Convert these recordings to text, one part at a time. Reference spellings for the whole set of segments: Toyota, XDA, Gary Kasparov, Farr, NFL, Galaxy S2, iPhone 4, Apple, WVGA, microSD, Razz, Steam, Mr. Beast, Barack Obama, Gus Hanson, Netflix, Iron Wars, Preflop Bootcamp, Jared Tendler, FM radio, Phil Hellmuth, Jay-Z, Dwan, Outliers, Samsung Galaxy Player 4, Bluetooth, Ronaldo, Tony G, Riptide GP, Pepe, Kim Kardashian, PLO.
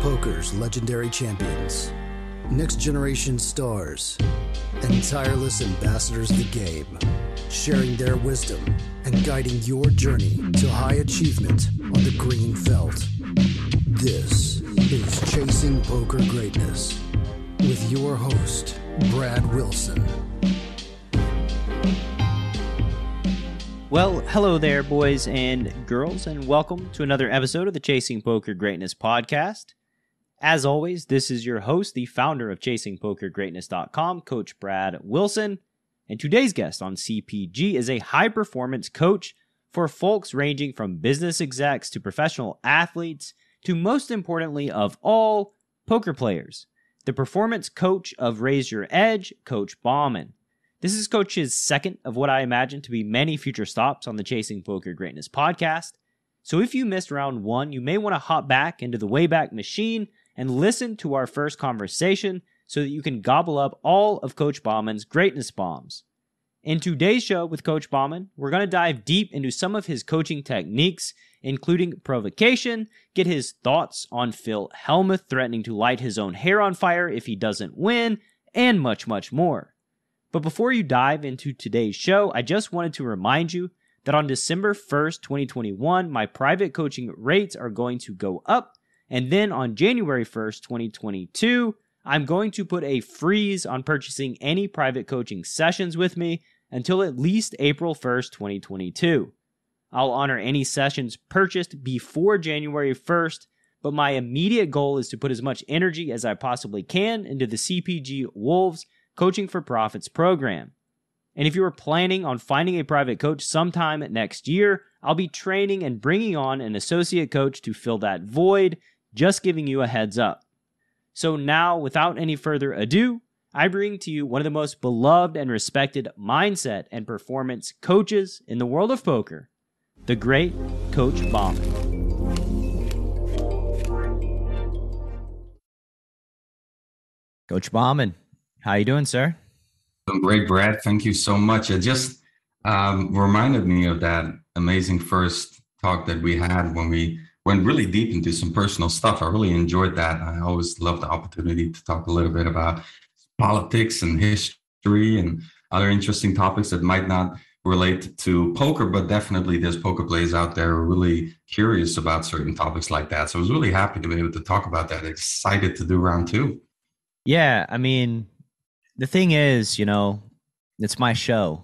Poker's legendary champions, next-generation stars, and tireless ambassadors of the game, sharing their wisdom and guiding your journey to high achievement on the green felt. This is Chasing Poker Greatness with your host, Brad Wilson. Well, hello there, boys and girls, and welcome to another episode of the Chasing Poker Greatness podcast. As always, this is your host, the founder of ChasingPokerGreatness.com, Coach Brad Wilson. And today's guest on CPG is a high-performance coach for folks ranging from business execs to professional athletes to, most importantly of all, poker players. The performance coach of Raise Your Edge, Coach Bahman. This is Coach's second of what I imagine to be many future stops on the Chasing Poker Greatness podcast. So if you missed round one, you may want to hop back into the Wayback Machine and listen to our first conversation so that you can gobble up all of Coach Bahman's greatness bombs. In today's show with Coach Bahman, we're going to dive deep into some of his coaching techniques, including provocation, get his thoughts on Phil Hellmuth threatening to light his own hair on fire if he doesn't win, and much, much more. But before you dive into today's show, I just wanted to remind you that on December 1st, 2021, my private coaching rates are going to go up. And then on January 1st, 2022, I'm going to put a freeze on purchasing any private coaching sessions with me until at least April 1st, 2022. I'll honor any sessions purchased before January 1st, but my immediate goal is to put as much energy as I possibly can into the CPG Wolves Coaching for Profits program. And if you are planning on finding a private coach sometime next year, I'll be training and bringing on an associate coach to fill that void, just giving you a heads up. So now, without any further ado, I bring to you one of the most beloved and respected mindset and performance coaches in the world of poker, the great Coach Bahman. Coach Bahman, how you doing, sir? I'm great, Brad. Thank you so much. It just reminded me of that amazing first talk that we had when we went really deep into some personal stuff. I really enjoyed that. I always love the opportunity to talk a little bit about politics and history and other interesting topics that might not relate to poker, but definitely there's poker players out there who are really curious about certain topics like that. So I was really happy to be able to talk about that. Excited to do round two. Yeah, I mean, the thing is, you know, it's my show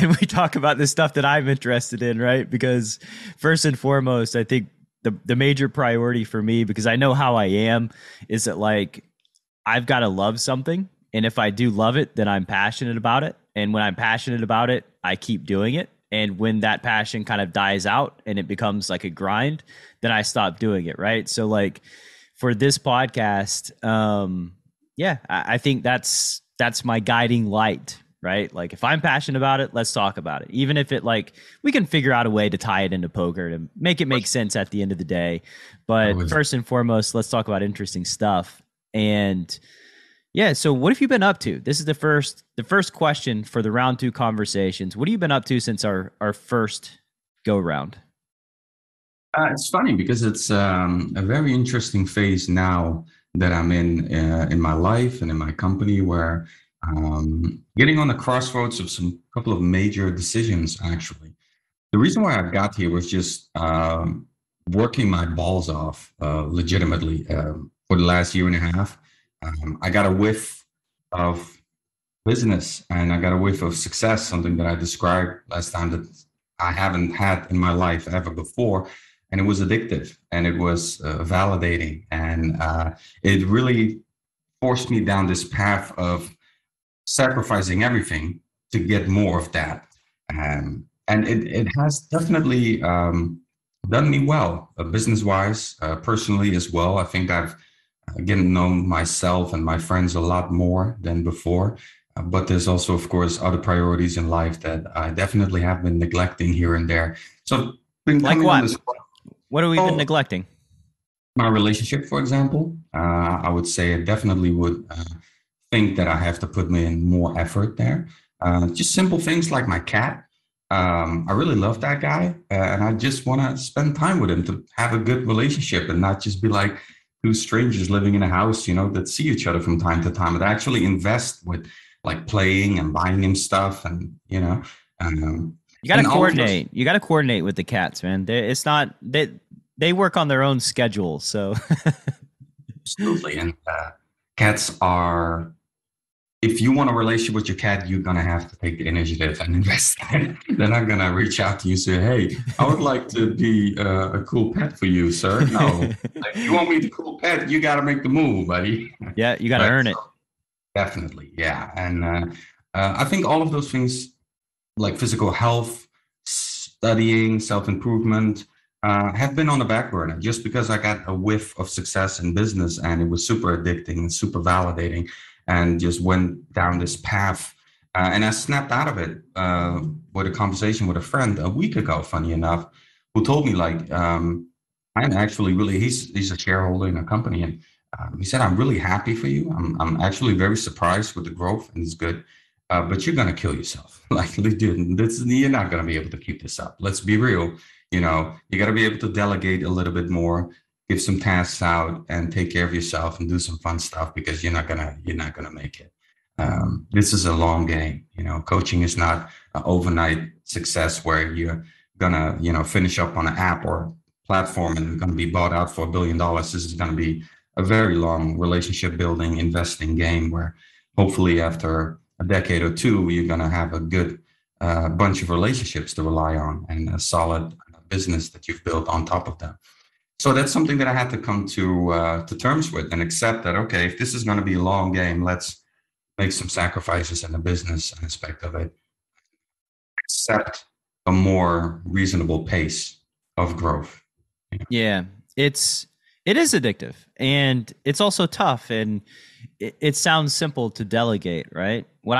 and we talk about the stuff that I'm interested in, right? Because first and foremost, I think the major priority for me, because I know how I am, is that like, I've got to love something. And if I do love it, then I'm passionate about it. And when I'm passionate about it, I keep doing it. And when that passion kind of dies out and it becomes like a grind, then I stop doing it, right? So like for this podcast, yeah, I think that's my guiding light, right? Like if I'm passionate about it, let's talk about it. Even if it like, we can figure out a way to tie it into poker to make it make sense at the end of the day. But first and foremost, let's talk about interesting stuff. And yeah, so what have you been up to? This is the first question for the round two conversations. What have you been up to since our first go round? It's funny because it's a very interesting phase now that I'm in my life and in my company, where getting on the crossroads of some couple of major decisions. Actually, the reason why I got here was just working my balls off legitimately for the last year and a half. I got a whiff of business and I got a whiff of success, something that I described last time that I haven't had in my life ever before. And it was addictive and it was validating. And it really forced me down this path of sacrificing everything to get more of that. And it has definitely done me well, business-wise, personally as well. I think I've again known myself and my friends a lot more than before. But there's also, of course, other priorities in life that I definitely have been neglecting here and there. So been like what? What have we been neglecting? My relationship, for example. I would say I definitely would think that I have to put in more effort there. Just simple things like my cat. I really love that guy, and I just want to spend time with him to have a good relationship and not just be like, two strangers living in a house, you know, that see each other from time to time, that actually invest with like playing and buying him stuff. And, you know, you got to coordinate. You got to coordinate with the cats, man. It's not that they work on their own schedule. So absolutely. And cats are, if you want a relationship with your cat, you're going to have to take the initiative and invest in it. They're not going to reach out to you and say, hey, I would like to be a cool pet for you, sir. No, if you want me to cool pet, you got to make the move, buddy. Yeah, you got to earn it. So, definitely. Yeah. And I think all of those things like physical health, studying, self-improvement have been on the back burner just because I got a whiff of success in business and it was super addicting and super validating. And just went down this path. And I snapped out of it with a conversation with a friend a week ago, funny enough, who told me like, I'm actually really, he's a shareholder in a company. And he said, I'm really happy for you. I'm actually very surprised with the growth and it's good, but you're going to kill yourself. Like, dude, you're not going to be able to keep this up. Let's be real. You know, you got to be able to delegate a little bit more. Give some tasks out and take care of yourself and do some fun stuff because you're not gonna make it. This is a long game, you know. Coaching is not an overnight success where you're gonna, you know, finish up on an app or platform and you're gonna be bought out for $1 billion. This is gonna be a very long relationship building, investing game where hopefully after a decade or two you're gonna have a good bunch of relationships to rely on and a solid business that you've built on top of that. So that's something that I had to come to terms with and accept that, okay, if this is going to be a long game, let's make some sacrifices in the business aspect of it. Accept a more reasonable pace of growth. You know? Yeah, it is addictive and it's also tough. And it sounds simple to delegate, right? What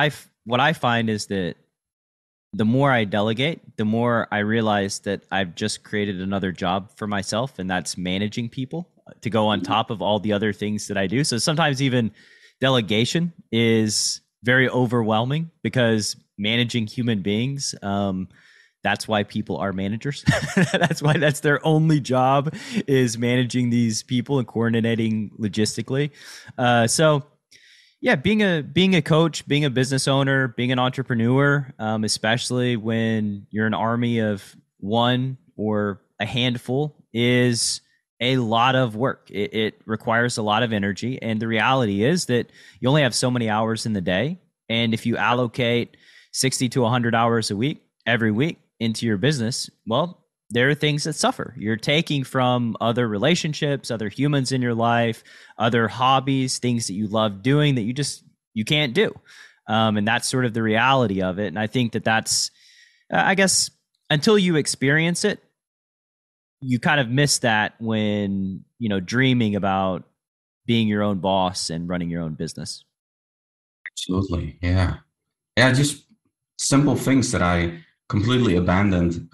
I find is that the more I delegate, the more I realize that I've just created another job for myself, and that's managing people to go on top of all the other things that I do. So sometimes even delegation is very overwhelming because managing human beings, that's why people are managers. That's why that's their only job is managing these people and coordinating logistically. So yeah, being a coach, being a business owner, being an entrepreneur, especially when you're an army of one or a handful, is a lot of work. It requires a lot of energy. And the reality is that you only have so many hours in the day. And if you allocate 60 to 100 hours a week, every week into your business, well, there are things that suffer. You're taking from other relationships, other humans in your life, other hobbies, things that you love doing that you can't do. And that's sort of the reality of it. And I think that's, I guess, until you experience it, you kind of miss that when, you know, dreaming about being your own boss and running your own business. Absolutely. Yeah. Yeah. Just simple things that I completely abandoned,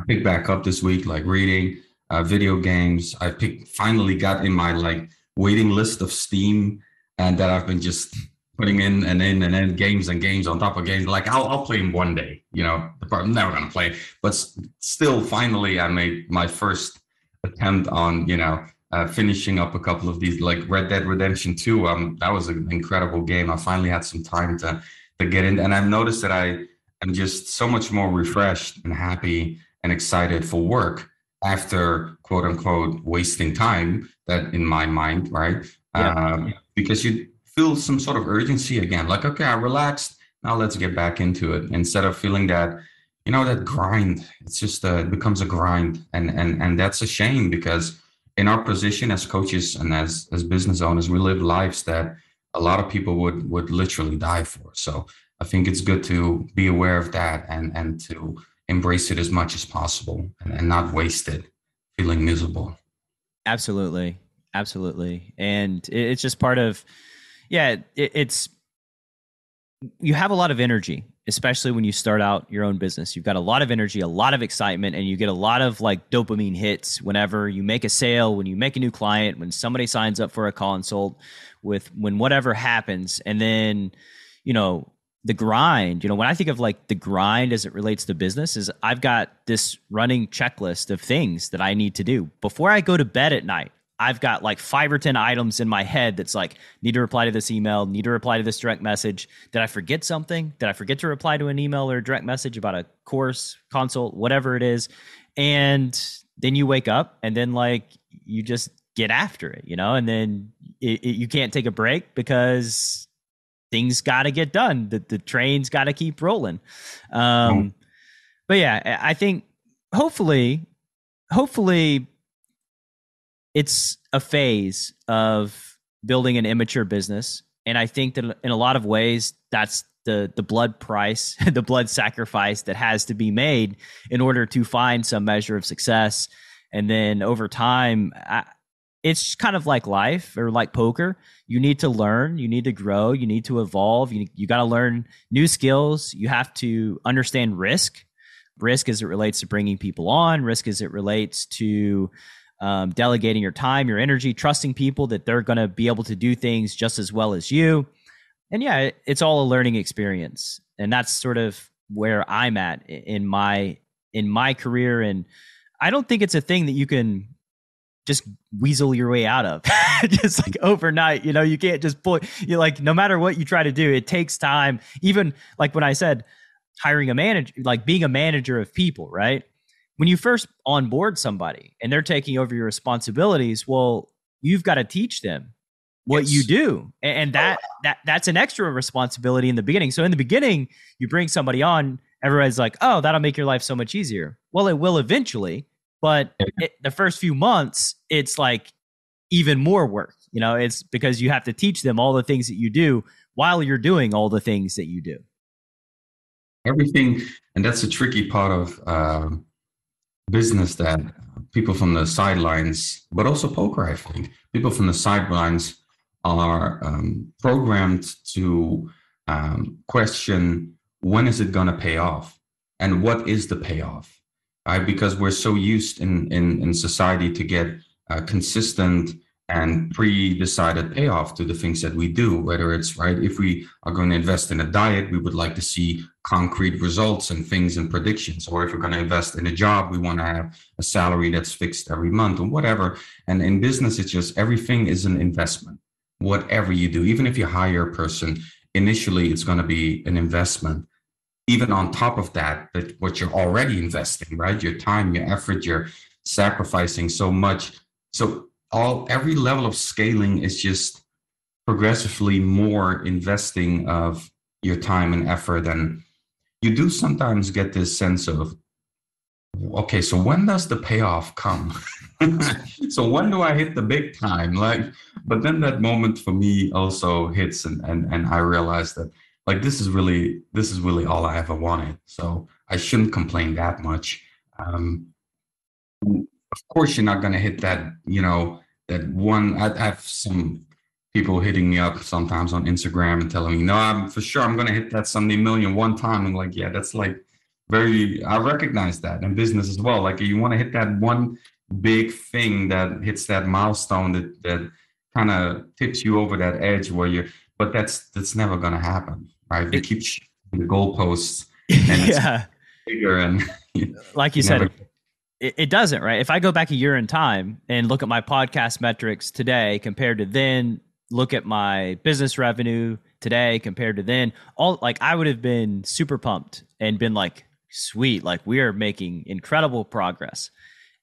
I picked back up this week, like reading, video games. I finally got in my like waiting list of Steam, and that I've been just putting in games on top of games. Like I'll play them one day, you know. I'm never gonna play, but still, finally, I made my first attempt on, you know, finishing up a couple of these, like Red Dead Redemption 2. That was an incredible game. I finally had some time to get in, and I've noticed that I am just so much more refreshed and happy and excited for work after quote unquote wasting time, that in my mind, right? Yeah. Because you feel some sort of urgency again, like, okay, I relaxed, now let's get back into it. Instead of feeling that, you know, that grind, it's just it becomes a grind. And that's a shame because in our position as coaches and as business owners, we live lives that a lot of people would literally die for. So I think it's good to be aware of that and to embrace it as much as possible and not waste it feeling miserable. Absolutely. Absolutely. And it's just part of, yeah, it's, you have a lot of energy, especially when you start out your own business. You've got a lot of energy, a lot of excitement, and you get a lot of like dopamine hits whenever you make a sale, when you make a new client, when somebody signs up for a consult when whatever happens. And then, you know, the grind, you know, when I think of like the grind as it relates to business is I've got this running checklist of things that I need to do before I go to bed at night. I've got like 5 or 10 items in my head that's like, need to reply to this email, need to reply to this direct message. Did I forget something? Did I forget to reply to an email or a direct message about a course, consult, whatever it is? And then you wake up and then like you just get after it, you know, and then you can't take a break because things got to get done. The train's got to keep rolling. But yeah, I think hopefully it's a phase of building an immature business. And I think that in a lot of ways, that's the blood price, the blood sacrifice that has to be made in order to find some measure of success. And then over time, it's kind of like life or like poker. You need to learn, you need to grow, you need to evolve. You got to learn new skills. You have to understand risk as it relates to bringing people on, risk as it relates to delegating your time, your energy, trusting people that they're going to be able to do things just as well as you. And yeah, it's all a learning experience. And that's sort of where I'm at in my career. And I don't think it's a thing that you can just weasel your way out of just like overnight, you know, you can't just pull, you're like, no matter what you try to do, it takes time. Even like when I said hiring a manager, like being a manager of people, right? When you first onboard somebody and they're taking over your responsibilities, well, you've got to teach them what you do. And that's an extra responsibility in the beginning. So in the beginning, you bring somebody on, everybody's like, oh, that'll make your life so much easier. Well, it will eventually. But the first few months, it's like even more work, you know, it's because you have to teach them all the things that you do while you're doing all the things that you do. Everything. And that's the tricky part of business that people from the sidelines, but also poker, I think, people from the sidelines are programmed to question, when is it going to pay off? And what is the payoff? Because we're so used in society to get consistent and pre-decided payoff to the things that we do, whether it's right. If we are going to invest in a diet, we would like to see concrete results and things and predictions. Or if we're going to invest in a job, we want to have a salary that's fixed every month or whatever. And in business, it's just everything is an investment, whatever you do. Even if you hire a person, initially, it's going to be an investment. Even on top of that what you're already investing, right? Your time, your effort, you're sacrificing so much. So every level of scaling is just progressively more investing of your time and effort. And you do sometimes get this sense of, okay, so when does the payoff come? So when do I hit the big time? Like, but then that moment for me also hits and I realize that, like, this is really all I ever wanted. So I shouldn't complain that much. Of course, you're not going to hit that, you know, that one. I have some people hitting me up sometimes on Instagram and telling me, no, I'm going to hit that Sunday million one time. I'm like, yeah, that's like I recognize that in business as well. Like, you want to hit that one big thing that hits that milestone that kind of tips you over that edge where you're, but that's never going to happen. Right, they keep the goalposts, and yeah, bigger, and like you said, it doesn't. Right, if I go back a year in time and look at my podcast metrics today compared to then, look at my business revenue today compared to then, all like I would have been super pumped and been like, "Sweet, like we are making incredible progress,"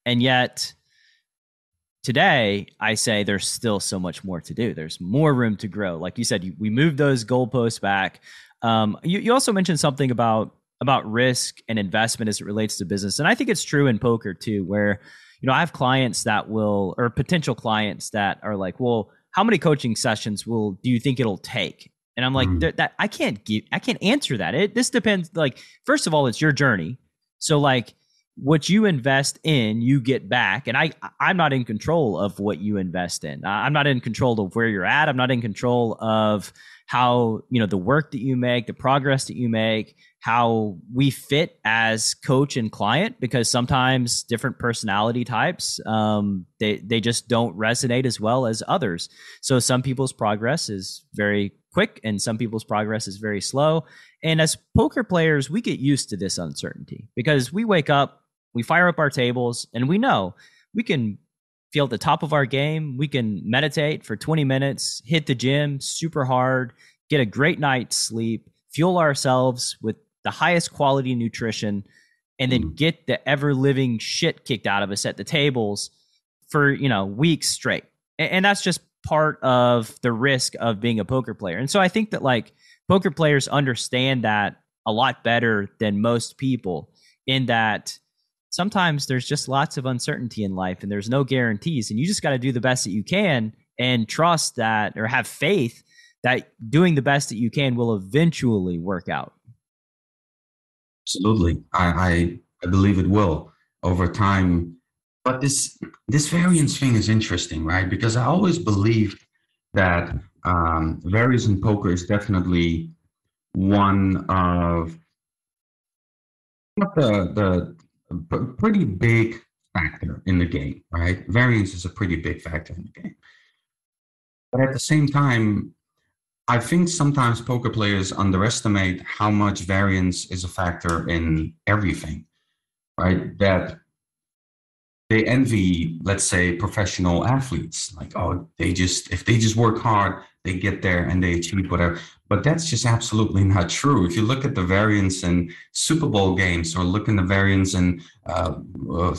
and yet. Today, I say there's still so much more to do. There's more room to grow. Like you said, we moved those goalposts back. You also mentioned something about risk and investment as it relates to business. And I think it's true in poker too, where, you know, I have clients that or potential clients that are like, well, how many coaching sessions do you think it'll take? And I'm like, I can't answer that. This depends. Like, first of all, it's your journey. So like, what you invest in, you get back. And I'm not in control of what you invest in. I'm not in control of where you're at. I'm not in control of how, you know, the work that you make, the progress that you make, how we fit as coach and client, because sometimes different personality types, they just don't resonate as well as others. So some people's progress is very quick and some people's progress is very slow. And as poker players, we get used to this uncertainty because we wake up, we fire up our tables, and we know we can feel at the top of our game. We can meditate for 20 minutes, hit the gym super hard, get a great night's sleep, fuel ourselves with the highest quality nutrition, and then get the ever living shit kicked out of us at the tables for, you know, weeks straight. And that's just part of the risk of being a poker player. And so I think that like poker players understand that a lot better than most people, in that sometimes there's just lots of uncertainty in life and there's no guarantees, and you just got to do the best that you can and trust that, or have faith that doing the best that you can will eventually work out. Absolutely. I believe it will over time. But this variance thing is interesting, right? Because I always believed that variance in poker is definitely one of the pretty big factor in the game, right? Variance is a pretty big factor in the game. But at the same time, I think sometimes poker players underestimate how much variance is a factor in everything, right? That they envy, let's say, professional athletes. Like, oh, if they just work hard, they get there and they achieve whatever. But that's just absolutely not true. If you look at the variance in Super Bowl games, or look in the variance in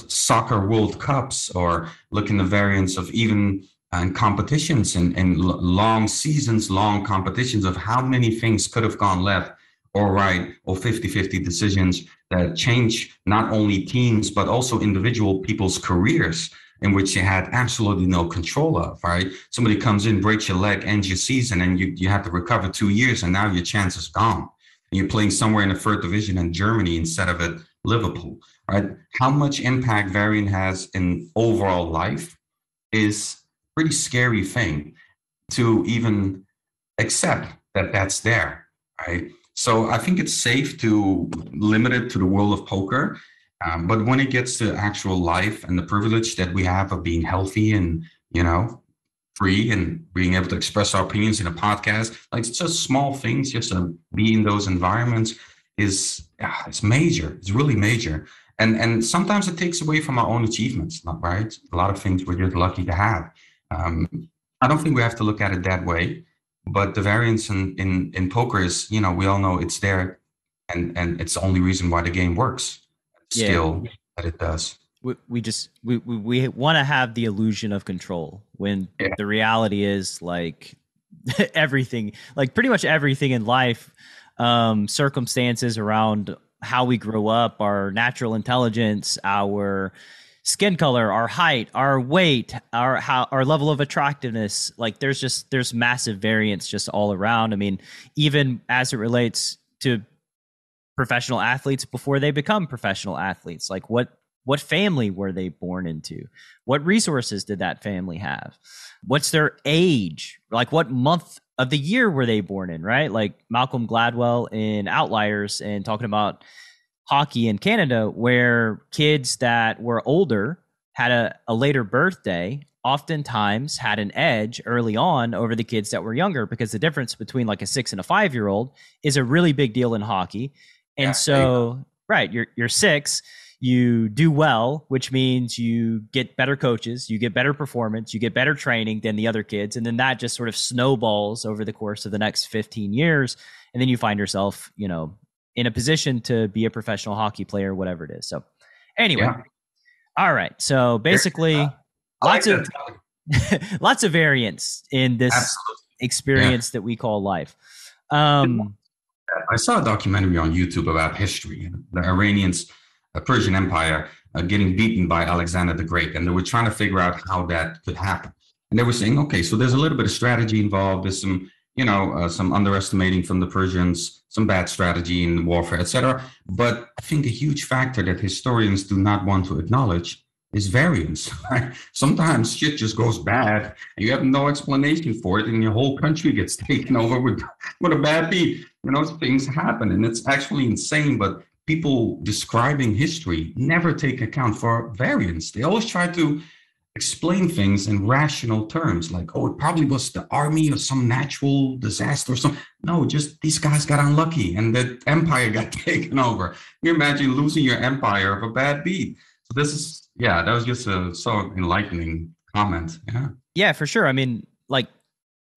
soccer World Cups, or look in the variance of even competitions and long seasons, long competitions, of how many things could have gone left or right, or 50-50 decisions that change not only teams, but also individual people's careers, in which you had absolutely no control of, right? Somebody comes in, breaks your leg, ends your season, and you have to recover 2 years, and now your chance is gone. And you're playing somewhere in the third division in Germany instead of at Liverpool, right? How much impact variance has in overall life is a pretty scary thing to even accept that that's there, right? So I think it's safe to limit it to the world of poker. But when it gets to actual life and the privilege that we have of being healthy and, you know, free and being able to express our opinions in a podcast, like it's just small things, just to be in those environments is major. It's really major. And sometimes it takes away from our own achievements, right? A lot of things we're just lucky to have. I don't think we have to look at it that way. But the variance in poker is, you know, we all know it's there, and it's the only reason why the game works. Still, yeah, that it does. We want to have the illusion of control, when the reality is like everything, like pretty much everything in life, circumstances around how we grow up, our natural intelligence, our skin color, our height, our weight, our level of attractiveness. Like there's massive variance just all around. I mean, even as it relates to professional athletes before they become professional athletes, like what family were they born into? What resources did that family have? What's their age? Like what month of the year were they born in, right? Like Malcolm Gladwell in Outliers, and talking about hockey in Canada, where kids that were older had a later birthday, oftentimes had an edge early on over the kids that were younger, because the difference between like a 6 and a 5-year-old is a really big deal in hockey. And yeah, so, right, you're 6, you do well, which means you get better coaches, you get better performance, you get better training than the other kids. And then that just sort of snowballs over the course of the next 15 years. And then you find yourself, you know, in a position to be a professional hockey player, whatever it is. So anyway, all right. So basically lots of variance in this experience that we call life. I saw a documentary on YouTube about history, the Iranians, the Persian Empire, getting beaten by Alexander the Great. And they were trying to figure out how that could happen. And they were saying, okay, so there's a little bit of strategy involved. There's some underestimating from the Persians, some bad strategy in warfare, etc. But I think a huge factor that historians do not want to acknowledge is variance, right? Sometimes shit just goes bad and you have no explanation for it, and your whole country gets taken over with a bad beat. You know, things happen, and it's actually insane. But people describing history never take account for variance. They always try to explain things in rational terms, like, oh, it probably was the army or some natural disaster or something. No, just these guys got unlucky and the empire got taken over. Can you imagine losing your empire of a bad beat? So this is, that was just so enlightening comment. Yeah, for sure. I mean, like,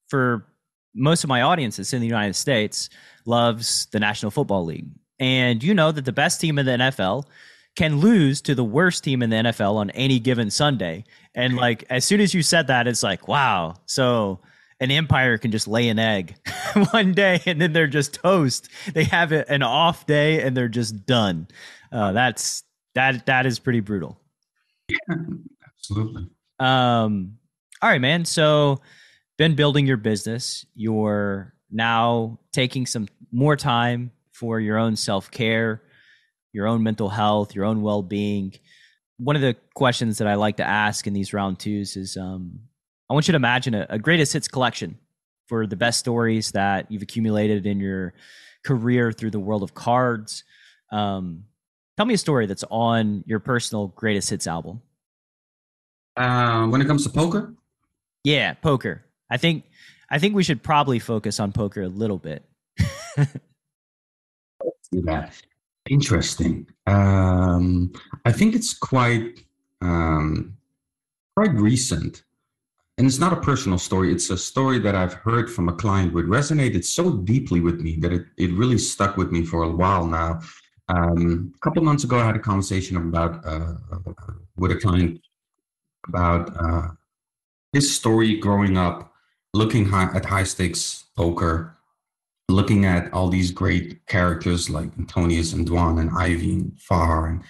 for most of my audiences in the United States loves the National Football League. And you know that the best team in the NFL can lose to the worst team in the NFL on any given Sunday. And like, as soon as you said that, it's like, wow. So an empire can just lay an egg one day and then they're just toast. They have an off day and they're just done. That is pretty brutal. Yeah, absolutely. All right, man. So been building your business. You're now taking some more time for your own self-care, your own mental health, your own well-being. One of the questions that I like to ask in these round twos is, I want you to imagine a greatest hits collection for the best stories that you've accumulated in your career through the world of cards. Tell me a story that's on your personal greatest hits album. When it comes to poker? Yeah, poker. I think we should probably focus on poker a little bit. Yeah. Interesting. I think it's quite recent, and it's not a personal story. It's a story that I've heard from a client which resonated so deeply with me that it really stuck with me for a while now. A couple months ago, I had a conversation about with a client about his story growing up, looking at high stakes poker, looking at all these great characters like Antonius and Dwan and Ivy and Farr, and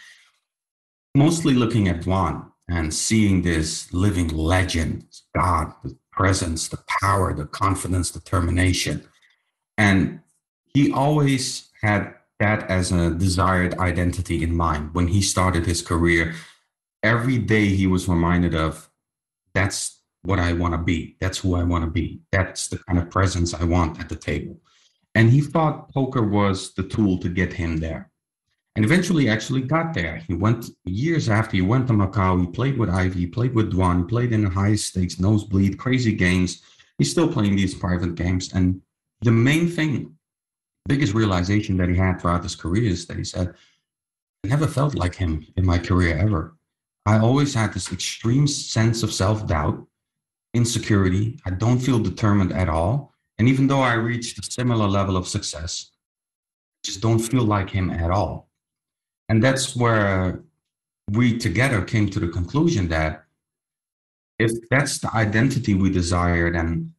mostly looking at Dwan and seeing this living legend, God, the presence, the power, the confidence, determination. And he always had that as a desired identity in mind. When he started his career, every day he was reminded of, that's what I want to be. That's who I want to be. That's the kind of presence I want at the table. And he thought poker was the tool to get him there. And eventually actually got there. He went years after, he went to Macau, he played with Ivy, he played with Dwan, he played in the high stakes, nosebleed, crazy games. He's still playing these private games. And the main thing, biggest realization that he had throughout his career is that he said, I never felt like him in my career ever. I always had this extreme sense of self-doubt, insecurity. I don't feel determined at all. And even though I reached a similar level of success, I just don't feel like him at all. And that's where we together came to the conclusion that if that's the identity we desire, then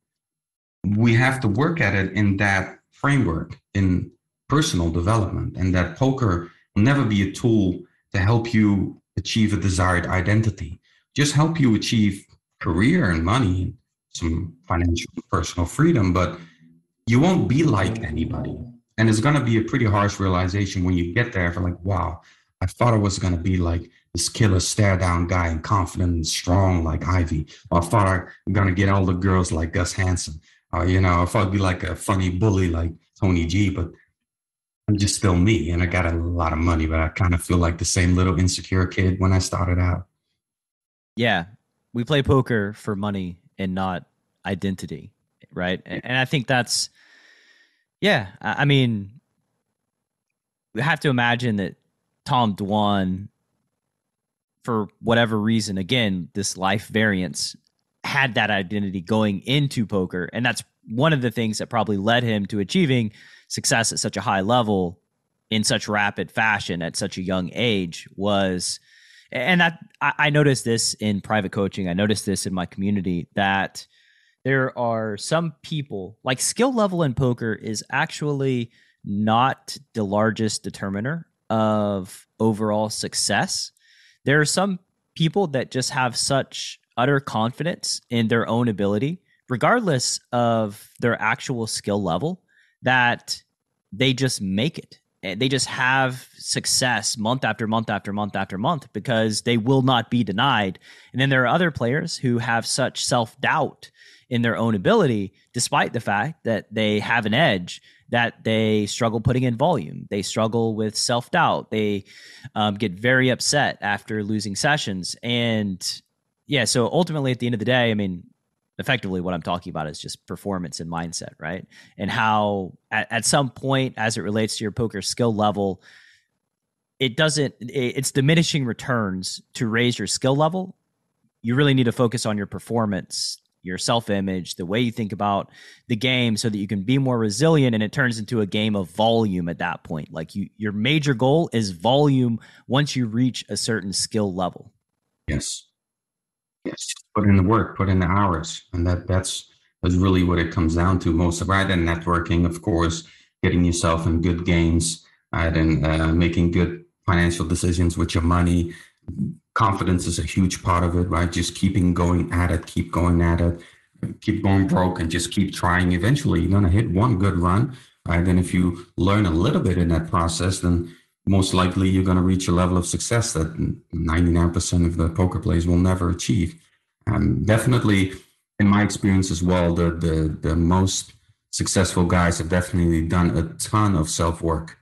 we have to work at it in that framework, in personal development, and that poker will never be a tool to help you achieve a desired identity, just help you achieve career and money, some financial personal freedom, but you won't be like anybody. And it's going to be a pretty harsh realization when you get there. For like, wow, I thought I was going to be like this killer stare down guy and confident and strong like Ivy. Or I thought I'm going to get all the girls like Gus Hanson. Or, I thought I'd be like a funny bully like Tony G, but I'm just still me. And I got a lot of money, but I kind of feel like the same little insecure kid when I started out. Yeah. We play poker for money and not identity, right? And I think that's, I mean, we have to imagine that Tom Dwan, for whatever reason, again, this life variance, had that identity going into poker. And that's one of the things that probably led him to achieving success at such a high level in such rapid fashion at such a young age was... And that I noticed this in private coaching. I noticed this in my community that there are some people, like, skill level in poker is actually not the largest determiner of overall success. There are some people that just have such utter confidence in their own ability, regardless of their actual skill level, that they just make it. They just have success month after month after month after month because they will not be denied. And then there are other players who have such self-doubt in their own ability, despite the fact that they have an edge, that they struggle putting in volume. They struggle with self-doubt. They get very upset after losing sessions. And yeah, so ultimately at the end of the day, I mean, effectively what I'm talking about is just performance and mindset, right? And how at some point, as it relates to your poker skill level, it's diminishing returns to raise your skill level you really need to focus on your performance, your self-image, the way you think about the game so that you can be more resilient. And it turns into a game of volume at that point. Like your major goal is volume once you reach a certain skill level. Yes. Yes. Put in the work, put in the hours. And that's really what it comes down to most, rather than networking, of course, getting yourself in good games, and making good financial decisions with your money. Confidence is a huge part of it, right? Just keep going at it, keep going broke and just keep trying. Eventually, you're going to hit one good run, right? And if you learn a little bit in that process, then most likely you're going to reach a level of success that 99% of the poker players will never achieve. Definitely, in my experience as well, the most successful guys have definitely done a ton of self-work,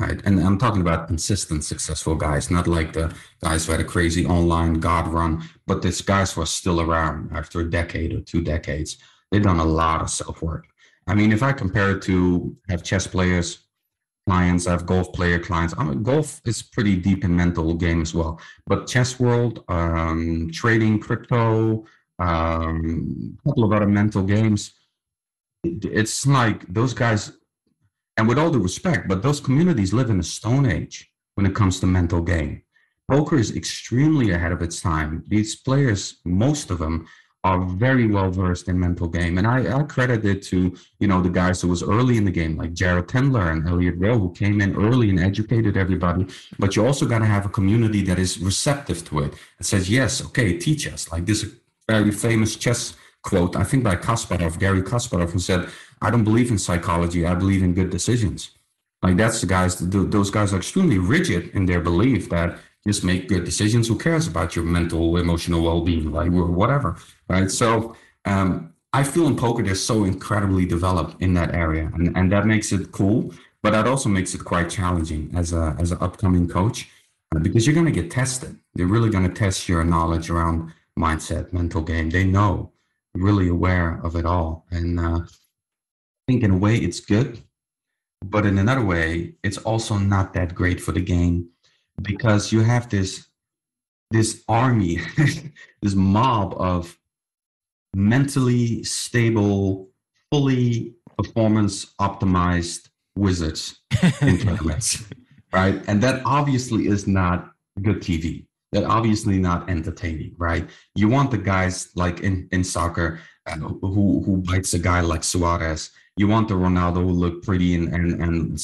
right? And I'm talking about consistent successful guys, not like the guys who had a crazy online god run, but these guys were still around after a decade or two decades. They've done a lot of self-work. I mean, if I compare it to, I have chess players, clients, I have golf player clients. I mean, golf is pretty deep and mental game as well, but chess world, trading, crypto, a couple of other mental games. It's like those guys, and with all due respect, but those communities live in a stone age when it comes to mental game. Poker is extremely ahead of its time. These players, most of them, are very well versed in mental game, and I credit it to the guys who was early in the game, like Jared Tendler and Elliot Rayle, who came in early and educated everybody. But you also got to have a community that is receptive to it and says, yes, okay, teach us. Like this very famous chess quote, I think by Kasparov, Gary Kasparov, who said, I don't believe in psychology, I believe in good decisions. Like that's the guys, those guys are extremely rigid in their belief that just make good decisions. Who cares about your mental, emotional well-being, like whatever, right? So I feel in poker, they're so incredibly developed in that area, and that makes it cool, but that also makes it quite challenging as an upcoming coach, because you're gonna get tested. They're really gonna test your knowledge around mindset, mental game. They know, really aware of it all. And I think in a way it's good, but in another way, it's also not that great for the game, because you have this army, this mob of mentally stable, fully performance optimized wizards in tournaments, right? And that obviously is not good TV. That obviously not entertaining, right? You want the guys like in soccer who bites a guy like Suarez. You want the Ronaldo who look pretty and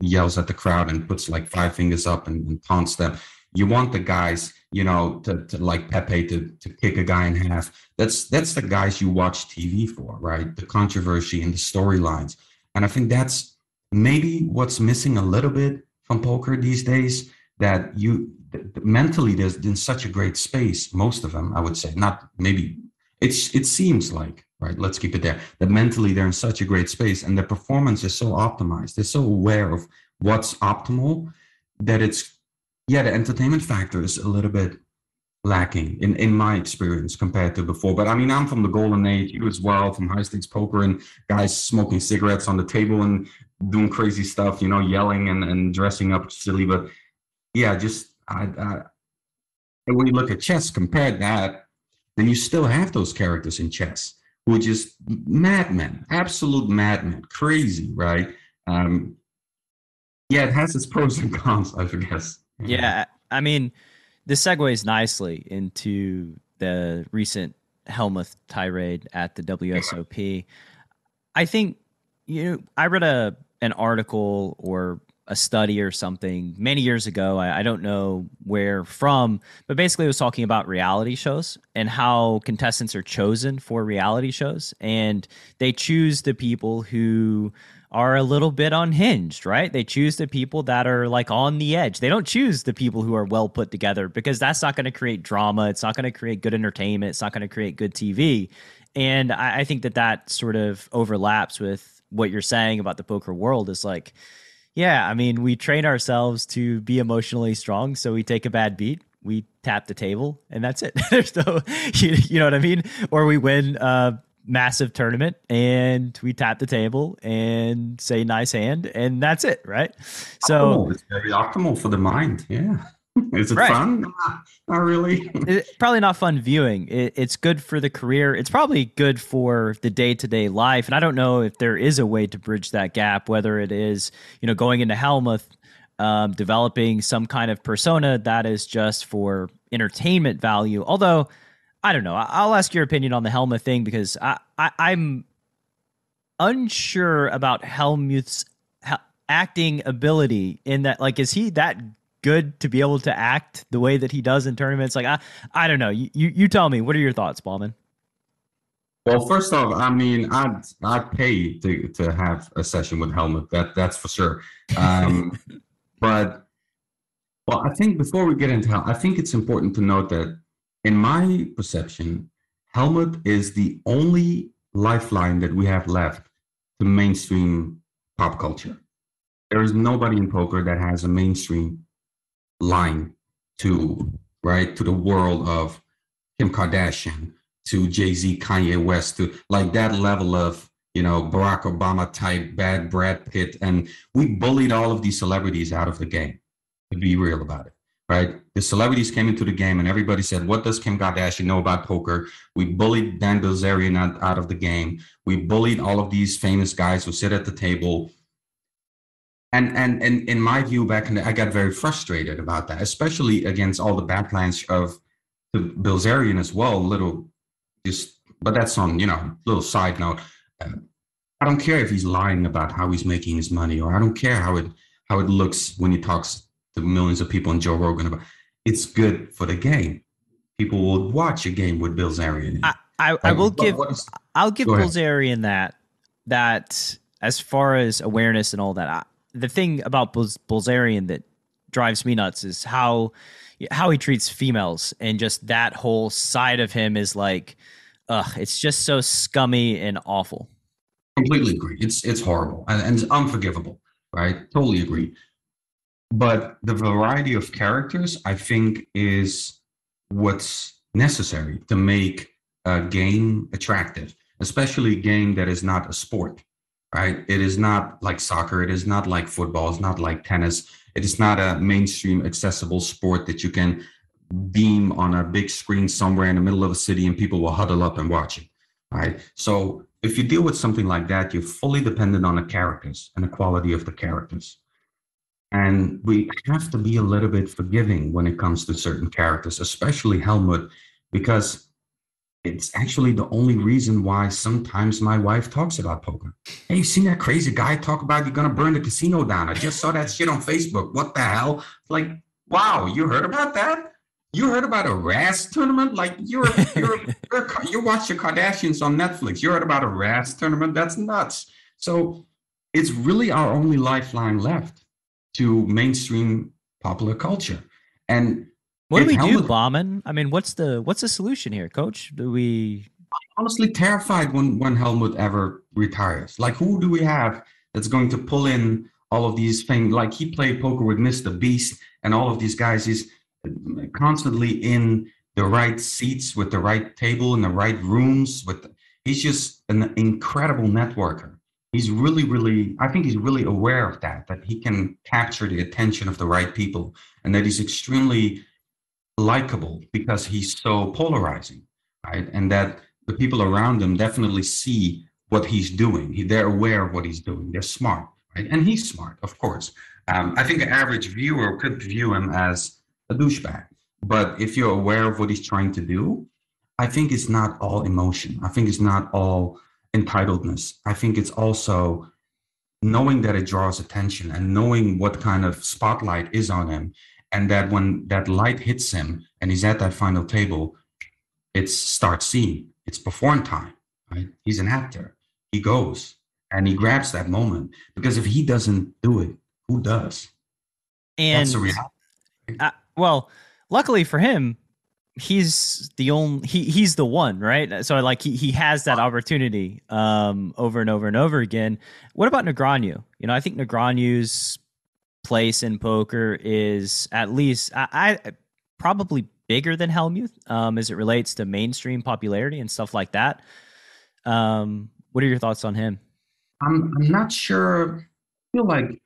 yells at the crowd and puts like five fingers up and taunts them. You want the guys, to like Pepe to kick a guy in half. That's the guys you watch TV for, right? The controversy and the storylines. And I think that's maybe what's missing a little bit from poker these days, that you mentally there's in such a great space, most of them, I would say, not maybe, it seems like, right, let's keep it there, that mentally they're in such a great space and their performance is so optimized, they're so aware of what's optimal, that it's, the entertainment factor is a little bit lacking in my experience compared to before. But I mean, I'm from the golden age, you as well, from high stakes poker and guys smoking cigarettes on the table and doing crazy stuff, yelling and dressing up silly, but when you look at chess, compare that, then you still have those characters in chess who are just madmen, absolute madmen, crazy, right? It has its pros and cons, I guess. Yeah, I mean, this segues nicely into the recent Hellmuth tirade at the WSOP. I think, I read an article or a study or something many years ago. I don't know where from, but basically it was talking about reality shows and how contestants are chosen for reality shows. And they choose the people who are a little bit unhinged, right? They choose the people that are like on the edge. They don't choose the people who are well put together, because that's not going to create drama. It's not going to create good entertainment. It's not going to create good TV. And I think that sort of overlaps with what you're saying about the poker world is like, yeah, I mean, we train ourselves to be emotionally strong, so we take a bad beat, we tap the table, and that's it. There's no, you know what I mean? Or we win a massive tournament, and we tap the table and say nice hand, and that's it, right? So it's very optimal for the mind, yeah. Is it fun? Not really. It's probably not fun viewing. It's good for the career. It's probably good for the day-to-day life. And I don't know if there is a way to bridge that gap, whether it is, you know, going into Hellmuth, developing some kind of persona that is just for entertainment value. Although, I don't know. I'll ask your opinion on the Hellmuth thing, because I'm unsure about Hellmuth's acting ability, in that, like, is he that good to be able to act the way that he does in tournaments? Like, I don't know. You tell me. What are your thoughts, Bahman? Well, first off, I mean, I'd pay to have a session with Hellmuth. That's for sure. But I think before we get into Hellmuth, I think it's important to note that, in my perception, Hellmuth is the only lifeline that we have left to mainstream pop culture. There is nobody in poker that has a mainstream line to the world of Kim Kardashian, to Jay-Z, Kanye West, to like that level of, you know, Barack Obama type, bad Brad Pitt. And we bullied all of these celebrities out of the game, to be real about it, right? The celebrities came into the game and everybody said, what does Kim Kardashian know about poker? We bullied Dan Bilzerian out of the game. We bullied all of these famous guys who sit at the table. And in my view, back in the, I got very frustrated about that, especially against all the backlash of the Bilzerian as well. But that's on, you know, little side note. I don't care if he's lying about how he's making his money, or I don't care how it looks when he talks to millions of people on Joe Rogan about. It's good for the game. People will watch a game with Bilzerian. I'll give Bilzerian that as far as awareness and all that. The thing about Bilzerian that drives me nuts is how he treats females, and just that whole side of him is like, it's just so scummy and awful. Completely agree. It's horrible and it's unforgivable, right? Totally agree. But the variety of characters, I think, is what's necessary to make a game attractive, especially a game that is not a sport. Right? It is not like soccer. It is not like football. It's not like tennis. It is not a mainstream accessible sport that you can beam on a big screen somewhere in the middle of a city and people will huddle up and watch it. Right? So if you deal with something like that, you're fully dependent on the characters and the quality of the characters. And we have to be a little bit forgiving when it comes to certain characters, especially Hellmuth, because it's actually the only reason why sometimes my wife talks about poker. Hey, you seen that crazy guy talk about you're going to burn the casino down? I just saw that shit on Facebook. What the hell? Like, wow, you heard about that? You heard about a Razz tournament? Like, you watch the Kardashians on Netflix. You heard about a Razz tournament? That's nuts. So it's really our only lifeline left to mainstream popular culture. And what do we do, Bahman? I mean, what's the solution here, Coach? I'm honestly terrified when Hellmuth ever retires. Like, who do we have that's going to pull in all of these things? Like, he played poker with Mr. Beast and all of these guys. He's constantly in the right seats with the right table in the right rooms. He's just an incredible networker. He's really, really, I think he's really aware of that he can capture the attention of the right people, and that he's extremely likable because he's so polarizing, right? And that the people around him definitely see what he's doing. They're aware of what he's doing. They're smart, right? And he's smart, of course. I think an average viewer could view him as a douchebag. But if you're aware of what he's trying to do, I think it's not all emotion. I think it's not all entitledness. I think it's also knowing that it draws attention and knowing what kind of spotlight is on him. And that when that light hits him and he's at that final table, it's start scene. It's perform time, right? He's an actor. He goes and he grabs that moment, because if he doesn't do it, who does? And that's the reality. Well, luckily for him, he's the one, right? So like he has that opportunity over and over and over again. What about Negreanu? You know, I think Negreanu's place in poker is at least I probably bigger than Hellmuth as it relates to mainstream popularity and stuff like that. What are your thoughts on him? I'm not sure. I feel like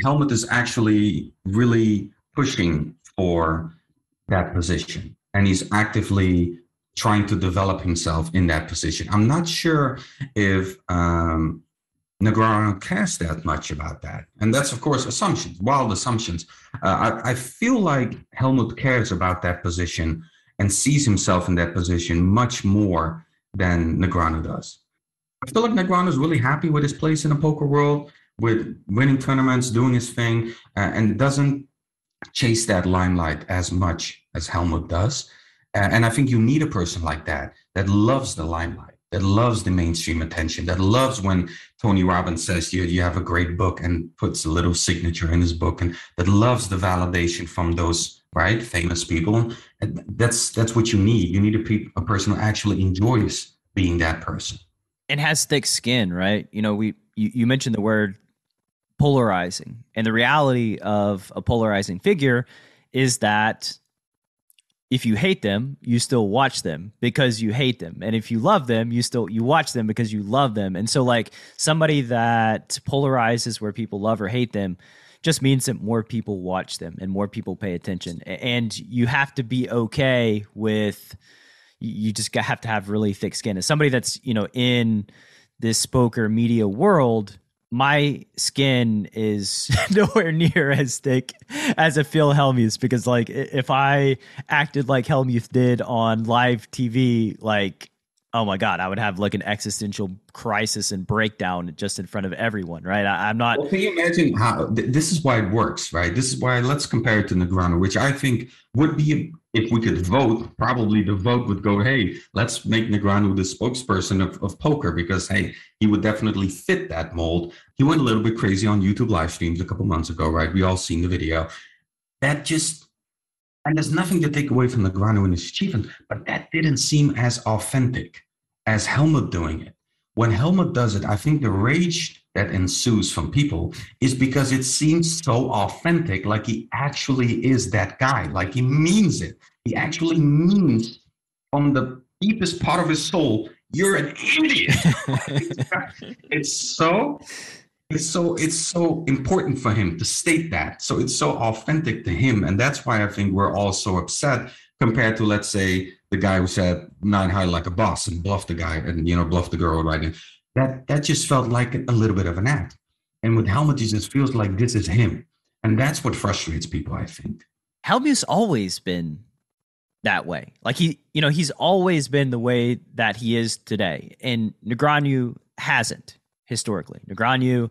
Hellmuth is actually really pushing for that position. And he's actively trying to develop himself in that position. I'm not sure if Negreanu cares that much about that. And that's, of course, assumptions, wild assumptions. I feel like Hellmuth cares about that position and sees himself in that position much more than Negreanu does. I feel like Negreanu is really happy with his place in the poker world, with winning tournaments, doing his thing, and doesn't chase that limelight as much as Hellmuth does. And I think you need a person like that, that loves the limelight, that loves the mainstream attention, that loves when Tony Robbins says, you have a great book, and puts a little signature in his book, and that loves the validation from those, right, famous people. And that's what you need. You need a person who actually enjoys being that person. And has thick skin, right? You know, you mentioned the word polarizing, and the reality of a polarizing figure is that if you hate them, you still watch them because you hate them. And if you love them, you watch them because you love them. And so like somebody that polarizes where people love or hate them just means that more people watch them and more people pay attention. And you have to be okay with, you just have to have really thick skin. As somebody that's, you know, in this poker media world, my skin is nowhere near as thick as a Phil Hellmuth, because like if I acted like Hellmuth did on live TV, like, oh my God, I would have like an existential crisis and breakdown just in front of everyone, right? I'm not. Well, can you imagine how this is why it works, right? This is why, let's compare it to Negreanu, which I think would be, if we could vote, probably the vote would go, hey, let's make Negreanu the spokesperson of poker, because, hey, he would definitely fit that mold. He went a little bit crazy on YouTube live streams a couple months ago, right? We all seen the video. That just, and there's nothing to take away from Negreanu and his achievements, but that didn't seem as authentic as Hellmuth doing it. When Hellmuth does it, I think the rage that ensues from people is because it seems so authentic, like he actually is that guy, like he means it. He actually means from the deepest part of his soul, you're an idiot. It's so important for him to state that. So it's so authentic to him. And that's why I think we're all so upset compared to, let's say, the guy who said 9-high like a boss and bluffed the guy and, you know, bluffed the girl, right? And that just felt like a little bit of an act. And with Hellmuth, it just feels like this is him. And that's what frustrates people, I think. Hellmuth's always been that way. Like he's always been the way that he is today. And Negreanu hasn't historically. Negreanu,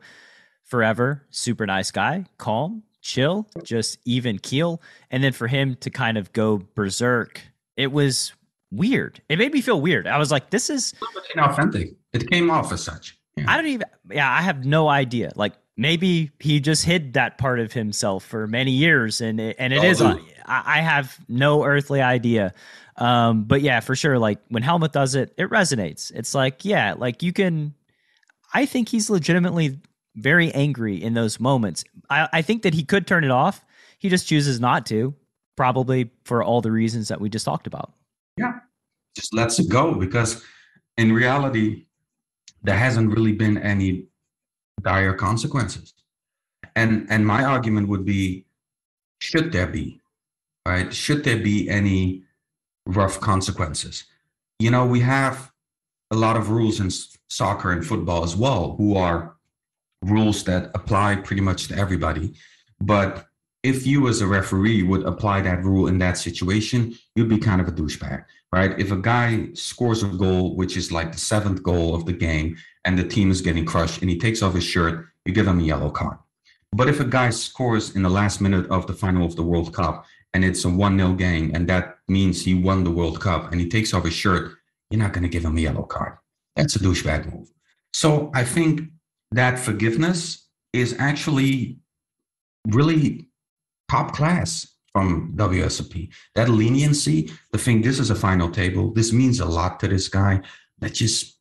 forever, super nice guy, calm, chill, just even keel. And then for him to kind of go berserk, it was weird. It made me feel weird. I was like, this is inauthentic. It came off as such. Yeah. I have no idea. Like maybe he just hid that part of himself for many years I have no earthly idea. But yeah, for sure. Like when Hellmuth does it, it resonates. It's like, yeah, like you can, I think he's legitimately very angry in those moments. I think that he could turn it off. He just chooses not to. Probably for all the reasons that we just talked about. Yeah, just lets it go, because in reality, there hasn't really been any dire consequences. And my argument would be, should there be, right? Should there be any rough consequences? You know, we have a lot of rules in soccer and football as well, who are rules that apply pretty much to everybody, but if you as a referee would apply that rule in that situation, you'd be kind of a douchebag, right? If a guy scores a goal, which is like the 7th goal of the game, and the team is getting crushed and he takes off his shirt, you give him a yellow card. But if a guy scores in the last minute of the final of the World Cup and it's a 1-0 game, and that means he won the World Cup, and he takes off his shirt, you're not going to give him a yellow card. That's a douchebag move. So I think that forgiveness is actually really top class from WSOP. That leniency, the thing, this is a final table. This means a lot to this guy. Let's just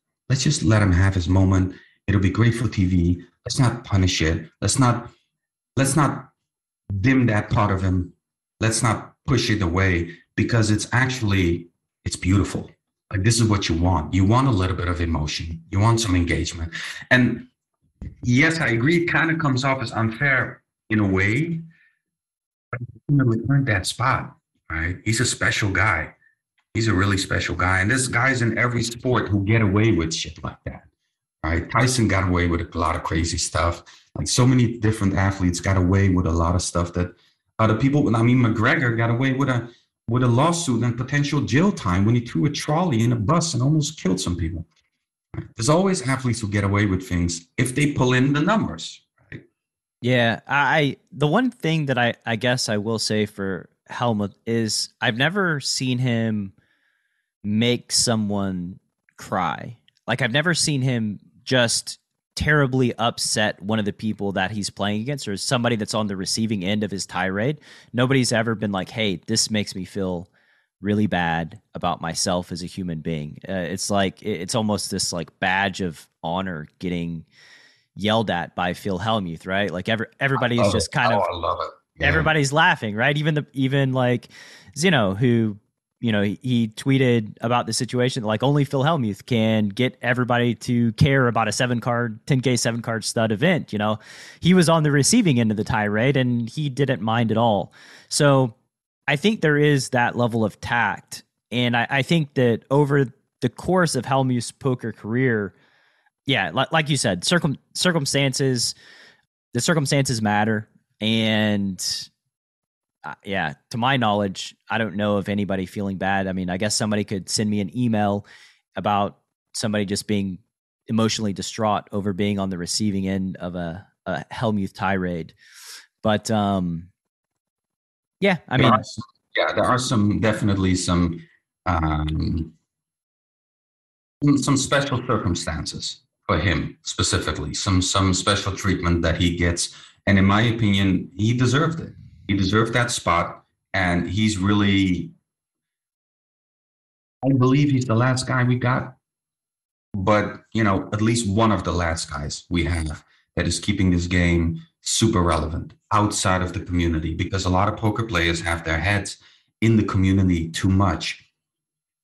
let him have his moment. It'll be great for TV. Let's not punish it. Let's not dim that part of him. Let's not push it away, because it's beautiful. Like, this is what you want. You want a little bit of emotion. You want some engagement. And yes, I agree. It kind of comes off as unfair in a way. really earned that spot, right? He's a special guy. He's a really special guy. And there's guys in every sport who get away with shit like that, right? Tyson got away with a lot of crazy stuff. Like so many different athletes got away with a lot of stuff that other people, I mean, McGregor got away with a lawsuit and potential jail time when he threw a trolley in a bus and almost killed some people. There's always athletes who get away with things if they pull in the numbers. Right? Yeah. The one thing that I guess I will say for Hellmuth is I've never seen him make someone cry. Like I've never seen him just terribly upset one of the people that he's playing against or somebody that's on the receiving end of his tirade. Nobody's ever been like, hey, this makes me feel really bad about myself as a human being. It's like, it's almost this like badge of honor getting yelled at by Phil Hellmuth, right? Like everybody's just kind of, I love it. Yeah. Everybody's laughing, right? Even like Zeno, who, you know, he tweeted about the situation, like only Phil Hellmuth can get everybody to care about a 10K 7-card stud event. You know, he was on the receiving end of the tirade and he didn't mind at all. So I think there is that level of tact. And I think that over the course of Hellmuth's poker career, yeah, like you said, the circumstances matter. And yeah, to my knowledge, I don't know of anybody feeling bad. I mean, I guess somebody could send me an email about somebody just being emotionally distraught over being on the receiving end of a Hellmuth tirade. But, yeah, I mean, there are some special circumstances for him specifically, some special treatment that he gets. And in my opinion, he deserved it. He deserved that spot. And he's really, I believe he's the last guy we got, but you know, at least one of the last guys we have that is keeping this game super relevant outside of the community, because a lot of poker players have their heads in the community too much.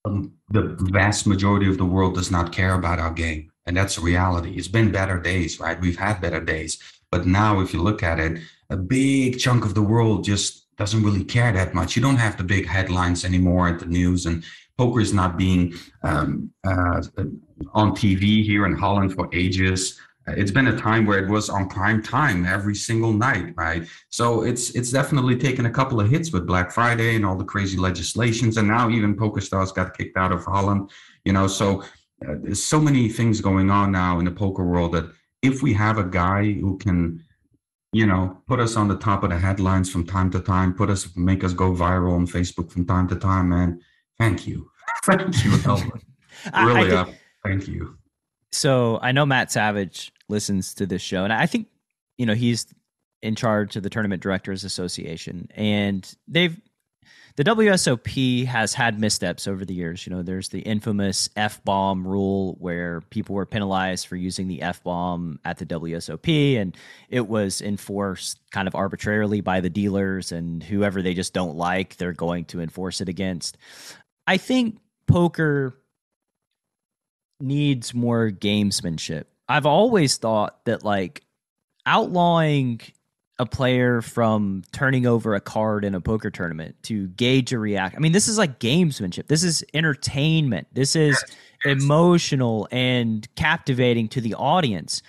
The vast majority of the world does not care about our game. And that's a reality. It's been better days, right? We've had better days. But now if you look at it, a big chunk of the world just doesn't really care that much. You don't have the big headlines anymore at the news, and poker is not being on TV here in Holland for ages. It's been a time where it was on prime time every single night, right? So it's definitely taken a couple of hits with Black Friday and all the crazy legislations. And now even PokerStars got kicked out of Holland, you know, so there's so many things going on now in the poker world that if we have a guy who can, you know, put us on the top of the headlines from time to time, make us go viral on Facebook from time to time, man, thank you. Thank you, Hellmuth. Really, thank you. So I know Matt Savage listens to this show, and I think, you know, he's in charge of the Tournament Directors Association, and the WSOP has had missteps over the years. You know, there's the infamous F-bomb rule where people were penalized for using the F-bomb at the WSOP, and it was enforced kind of arbitrarily by the dealers, and whoever they just don't like, they're going to enforce it against. I think poker needs more gamesmanship. I've always thought that, like, outlawing a player from turning over a card in a poker tournament to gauge a reaction. I mean, this is like gamesmanship. This is entertainment. This is emotional and captivating to the audience.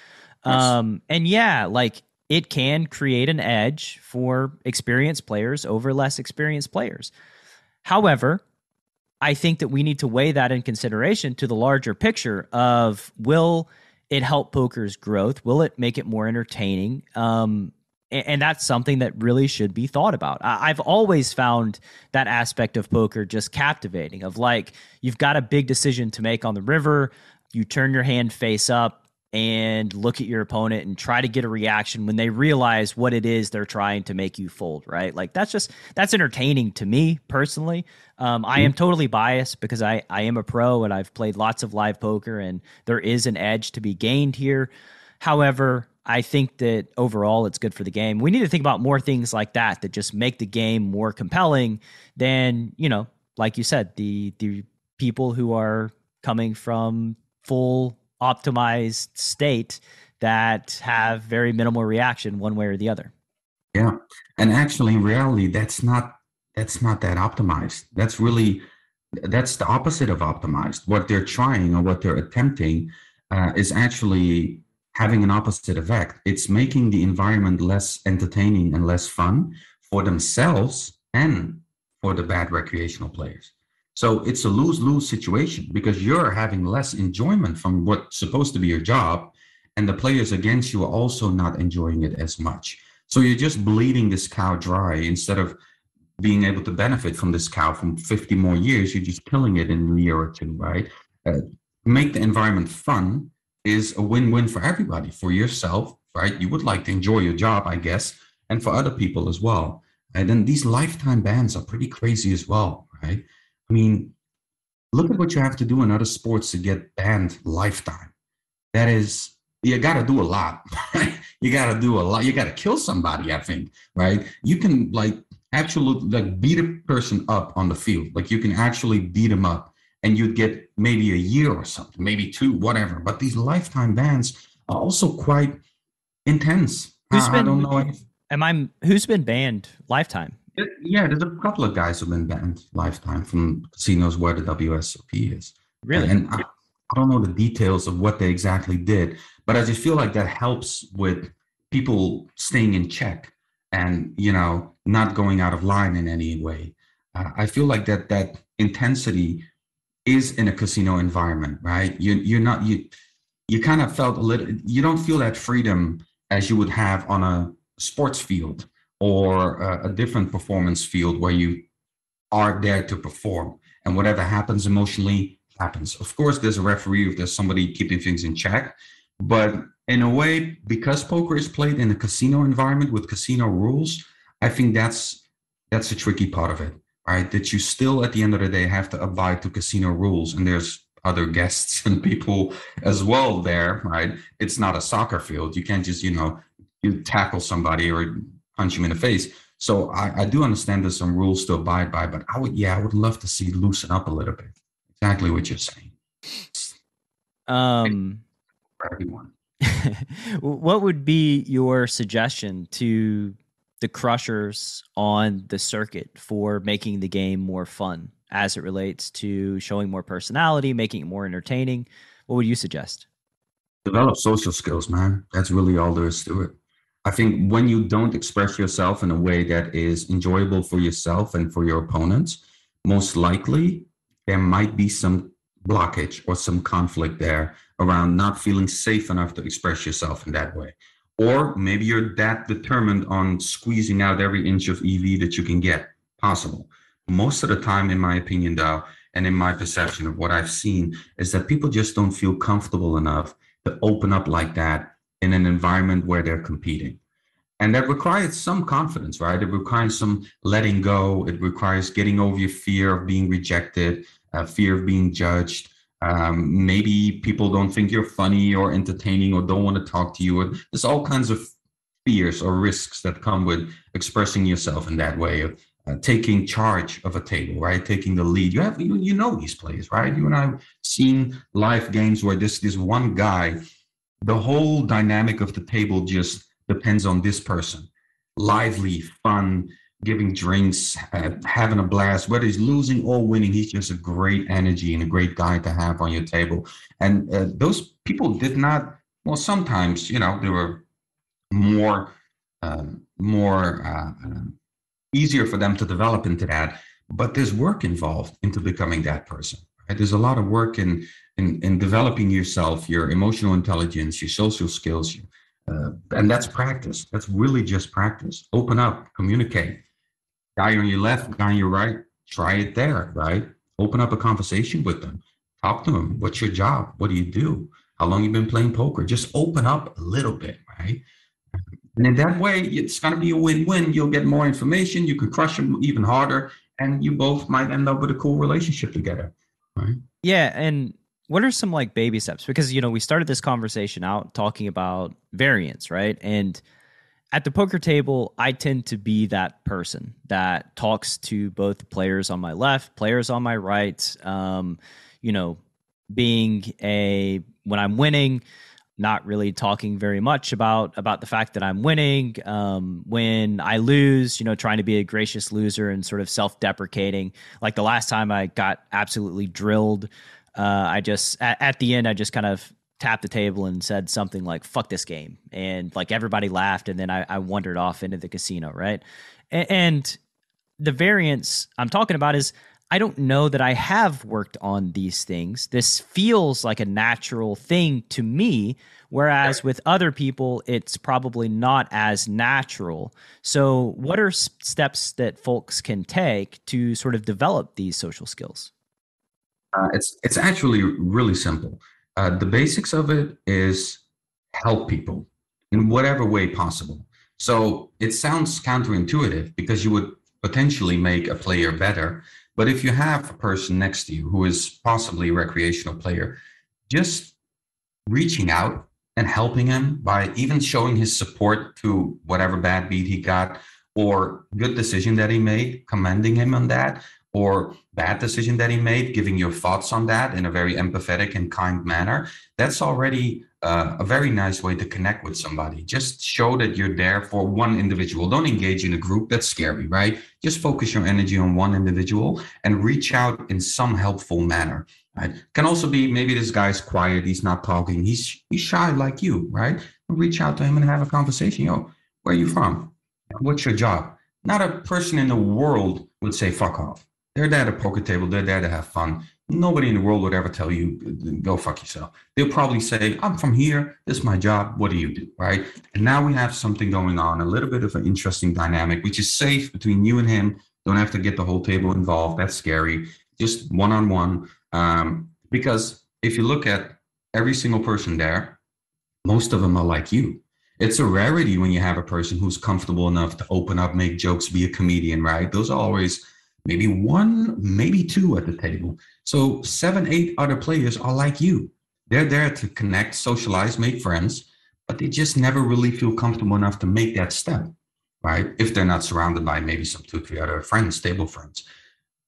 And yeah, like it can create an edge for experienced players over less experienced players. However, I think that we need to weigh that in consideration to the larger picture of, will it help poker's growth? Will it make it more entertaining? And that's something that really should be thought about. I've always found that aspect of poker just captivating, of like, you've got a big decision to make on the river. You turn your hand face up and look at your opponent and try to get a reaction when they realize what it is they're trying to make you fold, right? Like that's entertaining to me personally. I am totally biased because I am a pro and I've played lots of live poker and there is an edge to be gained here. However, I think that overall it's good for the game. We need to think about more things like that that just make the game more compelling than, you know, like you said, the people who are coming from full optimized state that have very minimal reaction one way or the other. Yeah. And actually, in reality, that's not that optimized. That's the opposite of optimized. What they're trying or what they're attempting is actually having an opposite effect. It's making the environment less entertaining and less fun for themselves and for the bad recreational players. So it's a lose-lose situation because you're having less enjoyment from what's supposed to be your job, and the players against you are also not enjoying it as much. So you're just bleeding this cow dry instead of being able to benefit from this cow from 50 more years. You're just killing it in a year or two, right? Make the environment fun is a win-win for everybody, for yourself, right? You would like to enjoy your job, I guess, and for other people as well. And then these lifetime bans are pretty crazy as well, right? I mean, look at what you have to do in other sports to get banned lifetime. That is, you got to do a lot, right? You got to do a lot. You got to kill somebody, I think, right? You can actually beat a person up on the field. Like, you can actually beat them up and you'd get maybe a year or something, maybe two, whatever. But these lifetime bans are also quite intense. Who's been banned lifetime? Yeah, there's a couple of guys who've been banned lifetime from casinos where the WSOP is. Really? And I don't know the details of what they exactly did, but I just feel like that helps with people staying in check and, you know, not going out of line in any way. I feel like that intensity is in a casino environment, right? You kind of felt a little, you don't feel that freedom as you would have on a sports field or a different performance field where you are there to perform, and whatever happens emotionally happens. Of course, there's a referee, if there's somebody keeping things in check, but in a way, because poker is played in a casino environment with casino rules, I think that's a tricky part of it, right? That you still, at the end of the day, have to abide to casino rules, and there's other guests and people as well there, right? It's not a soccer field. You can't just, you tackle somebody or punch him in the face. So I do understand there's some rules to abide by, but I would love to see loosen up a little bit. Exactly what you're saying. For everyone. What would be your suggestion to the crushers on the circuit for making the game more fun as it relates to showing more personality, making it more entertaining? What would you suggest? Develop social skills, man. That's really all there is to it. I think when you don't express yourself in a way that is enjoyable for yourself and for your opponents, most likely there might be some blockage or some conflict there around not feeling safe enough to express yourself in that way. Or maybe you're that determined on squeezing out every inch of EV that you can get possible. Most of the time, in my opinion, though, and in my perception of what I've seen, is that people just don't feel comfortable enough to open up like that in an environment where they're competing. And that requires some confidence, right? It requires some letting go. It requires getting over your fear of being rejected, fear of being judged. Maybe people don't think you're funny or entertaining or don't want to talk to you. There's all kinds of fears or risks that come with expressing yourself in that way, of taking charge of a table, right? Taking the lead. You know these players, right? You and I have seen live games where this one guy, the whole dynamic of the table just depends on this person. Lively, fun, giving drinks, having a blast, whether he's losing or winning, he's just a great energy and a great guy to have on your table. And those people did not, well, sometimes, they were more easier for them to develop into that, but there's work involved into becoming that person. There's a lot of work in developing yourself, your emotional intelligence, your social skills, and that's practice. That's really just practice. Open up, communicate. Guy on your left, guy on your right, try it there, right? Open up a conversation with them. Talk to them. What's your job? What do you do? How long you been playing poker? Just open up a little bit, right? And in that way, it's going to be a win-win. You'll get more information. You can crush them even harder, and you both might end up with a cool relationship together. Right. Yeah. And what are some baby steps? Because, we started this conversation out talking about variance, right? And at the poker table, I tend to be that person that talks to both players on my left, players on my right, when I'm winning, not really talking very much about the fact that I'm winning. When I lose, you know, trying to be a gracious loser and sort of self-deprecating. Like the last time I got absolutely drilled, I just, at the end, I just kind of tapped the table and said something like, fuck this game. And like everybody laughed. And then I wandered off into the casino. Right. And the variance I'm talking about is, I don't know that I have worked on these things. This feels like a natural thing to me, whereas with other people, it's probably not as natural. So what are steps that folks can take to sort of develop these social skills? It's actually really simple. The basics of it is help people in whatever way possible. So it sounds counterintuitive because you would potentially make a player better. But if you have a person next to you who is possibly a recreational player, just reaching out and helping him by even showing his support to whatever bad beat he got or good decision that he made, commending him on that, or bad decision that he made, giving your thoughts on that in a very empathetic and kind manner, that's already a very nice way to connect with somebody. Just show that you're there for one individual. Don't engage in a group. That's scary, right? Just focus your energy on one individual and reach out in some helpful manner, right? Can also be, maybe this guy's quiet. He's not talking. He's shy like you, right? Reach out to him and have a conversation. Yo, where are you from? What's your job? Not a person in the world would say, fuck off. They're there at a poker table. They're there to have fun. Nobody in the world would ever tell you, go fuck yourself. They'll probably say, I'm from here. This is my job. What do you do? Right. And now we have something going on, a little bit of an interesting dynamic, which is safe between you and him. Don't have to get the whole table involved. That's scary. Just one-on-one. Because if you look at every single person there, most of them are like you. It's a rarity when you have a person who's comfortable enough to open up, make jokes, be a comedian, right? Those are always maybe one, maybe two at the table. So 7, 8 other players are like you. They're there to connect, socialize, make friends, but they just never really feel comfortable enough to make that step, right? If they're not surrounded by maybe some 2, 3 other friends, table friends.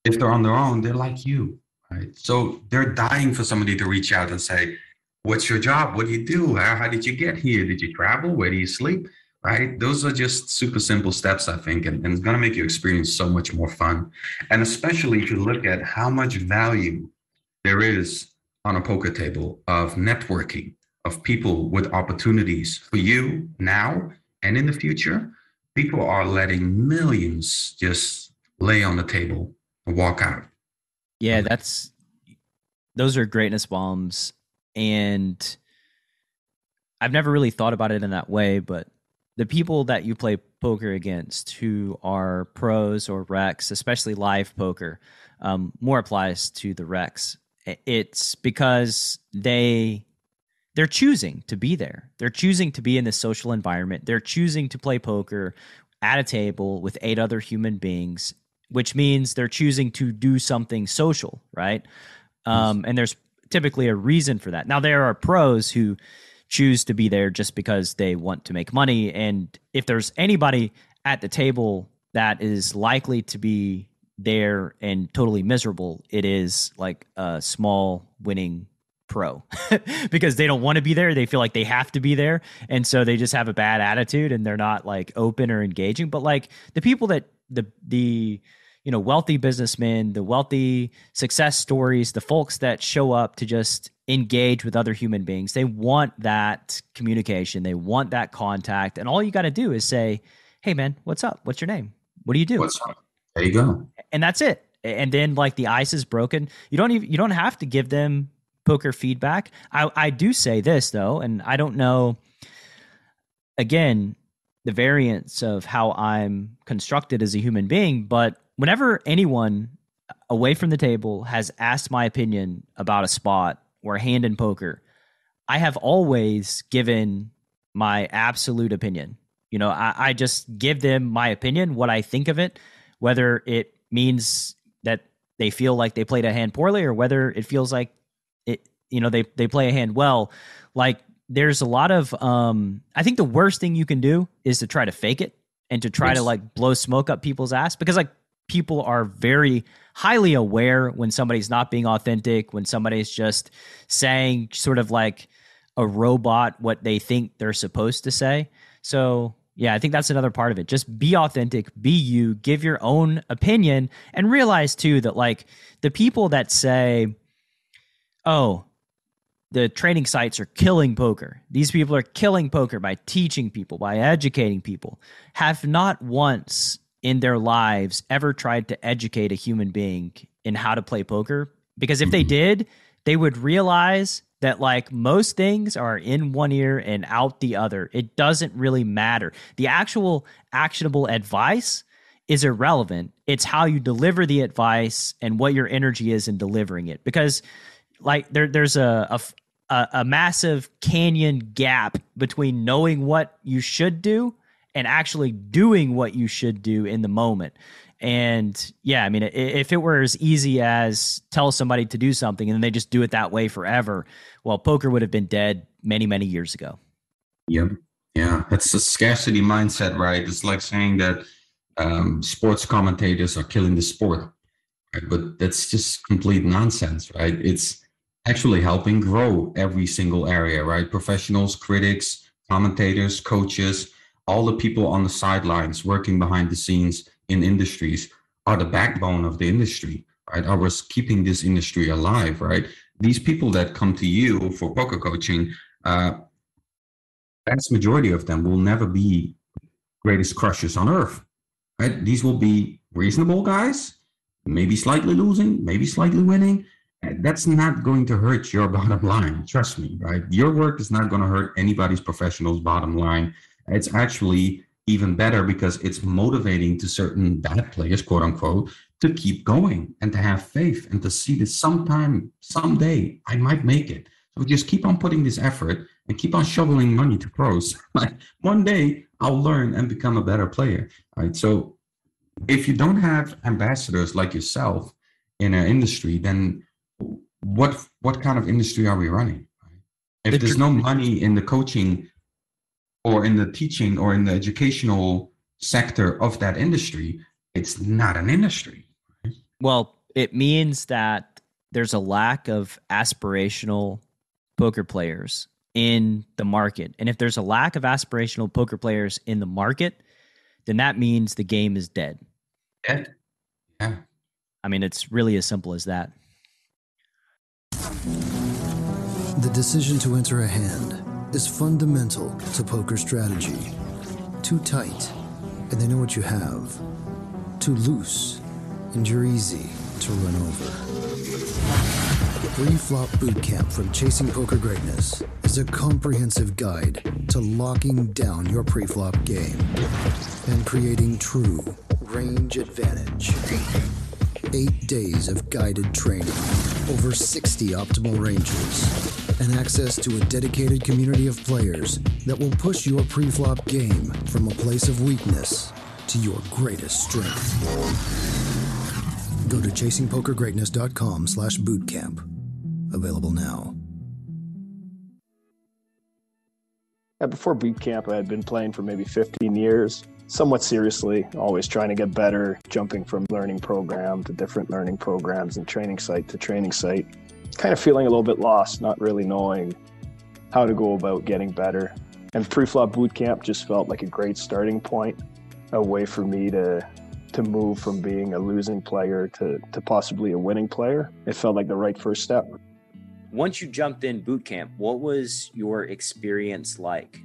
If they're on their own, they're like you, right? So they're dying for somebody to reach out and say, what's your job? What do you do? How did you get here? Did you travel? Where do you sleep? Right? Those are just super simple steps, I think, and it's going to make your experience so much more fun. And especially if you look at how much value there is on a poker table of networking, of people with opportunities for you now and in the future. People are letting millions just lay on the table and walk out. Yeah, those are greatness bombs. And I've never really thought about it in that way, but the people that you play poker against who are pros or recs, especially live poker, more applies to the recs. It's because they're choosing to be there. They're choosing to be in this social environment. They're choosing to play poker at a table with 8 other human beings, which means they're choosing to do something social, right? And there's typically a reason for that. Now, there are pros who choose to be there just because they want to make money. And if there's anybody at the table that is likely to be there and totally miserable, it is like a small winning pro because they don't want to be there. They feel like they have to be there. And so they just have a bad attitude and they're not like open or engaging. But like the people that the you know, wealthy businessmen, the wealthy success stories, the folks that show up to just engage with other human beings. They want that communication. They want that contact. And all you got to do is say, hey man, what's up? What's your name? What do you do? What's up? There you go. And that's it. And then like the ice is broken. You don't have to give them poker feedback. I do say this though, and I don't know, again, the variance of how I'm constructed as a human being, but whenever anyone away from the table has asked my opinion about a spot or a hand in poker, I have always given my absolute opinion. You know, I just give them my opinion, what I think of it, whether it means that they feel like they played a hand poorly or whether it feels like it, you know, they play a hand well. Like there's a lot of, I think the worst thing you can do is to try to fake it and to try to like blow smoke up people's ass because like people are very highly aware when somebody's not being authentic, when somebody's just saying sort of like a robot what they think they're supposed to say. So yeah, I think that's another part of it. Just be authentic, be you, give your own opinion, and realize too that like the people that say, oh, the training sites are killing poker, these people are killing poker by teaching people, by educating people, have not once in their lives ever tried to educate a human being in how to play poker. Because if they did, they would realize that like most things are in one ear and out the other. It doesn't really matter. The actual actionable advice is irrelevant. It's how you deliver the advice and what your energy is in delivering it. Because like there's a massive canyon gap between knowing what you should do and actually doing what you should do in the moment. And yeah, I mean, if it were as easy as tell somebody to do something and then they just do it that way forever, well, poker would have been dead many, many years ago. Yep. Yeah. That's a scarcity mindset, right? It's like saying that sports commentators are killing the sport, right? But that's just complete nonsense, right? It's actually helping grow every single area, right? Professionals, critics, commentators, coaches, all the people on the sidelines working behind the scenes in industries are the backbone of the industry, right? Are what's keeping this industry alive, right? These people that come to you for poker coaching, vast majority of them will never be greatest crushers on earth, right? These will be reasonable guys, maybe slightly losing, maybe slightly winning. That's not going to hurt your bottom line. Trust me, right? Your work is not going to hurt anybody's professional's bottom line. It's actually even better because it's motivating to certain bad players, quote unquote, to keep going and to have faith and to see that sometime, someday I might make it. So just keep on putting this effort and keep on shoveling money to pros. Like one day I'll learn and become a better player. All right. So if you don't have ambassadors like yourself in an industry, then what kind of industry are we running? If there's no money in the coaching or in the teaching or in the educational sector of that industry, it's not an industry. Well, it means that there's a lack of aspirational poker players in the market. And if there's a lack of aspirational poker players in the market, then that means the game is dead. Dead? Yeah. I mean, it's really as simple as that. The decision to enter a hand is fundamental to poker strategy. Too tight, and they know what you have. Too loose, and you're easy to run over. Pre-flop bootcamp from Chasing Poker Greatness is a comprehensive guide to locking down your pre-flop game and creating true range advantage. 8 days of guided training, over 60 optimal ranges, and access to a dedicated community of players that will push your pre-flop game from a place of weakness to your greatest strength. Go to ChasingPokerGreatness.com/bootcamp. Available now. Before bootcamp, I had been playing for maybe 15 years, somewhat seriously, always trying to get better, jumping from learning program to different learning programs and training site to training site. Kind of feeling a little bit lost, not really knowing how to go about getting better. And pre-flop bootcamp just felt like a great starting point, a way for me to move from being a losing player to possibly a winning player. It felt like the right first step. Once you jumped in bootcamp, what was your experience like?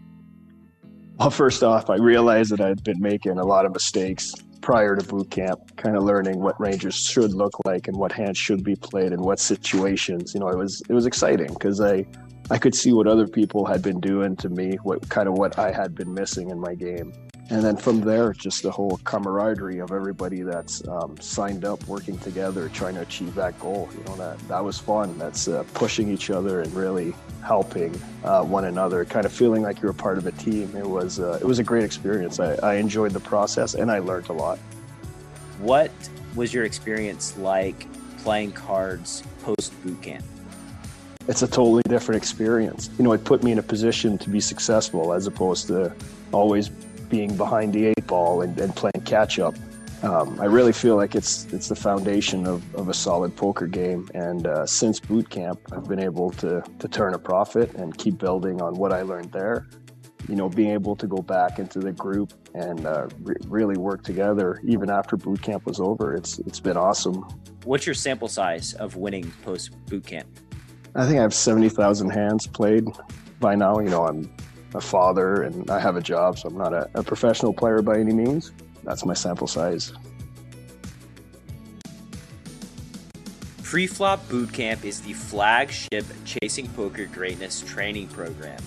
Well, first off, I realized that I'd been making a lot of mistakes prior to boot camp, kind of learning what ranges should look like and what hands should be played in what situations. You know, it was exciting because I could see what other people had been doing to me, what I had been missing in my game. And then from there, just the whole camaraderie of everybody that's signed up, working together, trying to achieve that goal. You know, that was fun. That's pushing each other and really helping one another, kind of feeling like you're a part of a team. It was a great experience. I enjoyed the process and I learned a lot. What was your experience like playing cards post boot camp? It's a totally different experience. You know, it put me in a position to be successful as opposed to always being behind the 8 ball and playing catch up. I really feel like it's the foundation of a solid poker game. And since boot camp, I've been able to turn a profit and keep building on what I learned there. You know, being able to go back into the group and really work together, even after boot camp was over, it's been awesome. What's your sample size of winning post boot camp? I think I have 70,000 hands played by now. You know, I'm a father and I have a job, so I'm not a professional player by any means. That's my sample size. Preflop Bootcamp is the flagship Chasing Poker Greatness training program.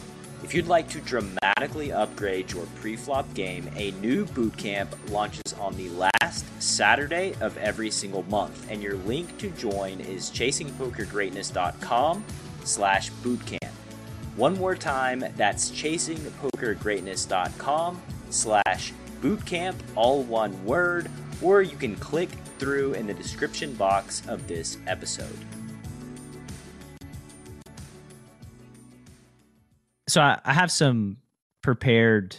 If you'd like to dramatically upgrade your preflop game, a new bootcamp launches on the last Saturday of every single month, and your link to join is ChasingPokerGreatness.com/bootcamp. One more time, that's ChasingPokerGreatness.com/bootcamp, all one word, or you can click through in the description box of this episode. So I have some prepared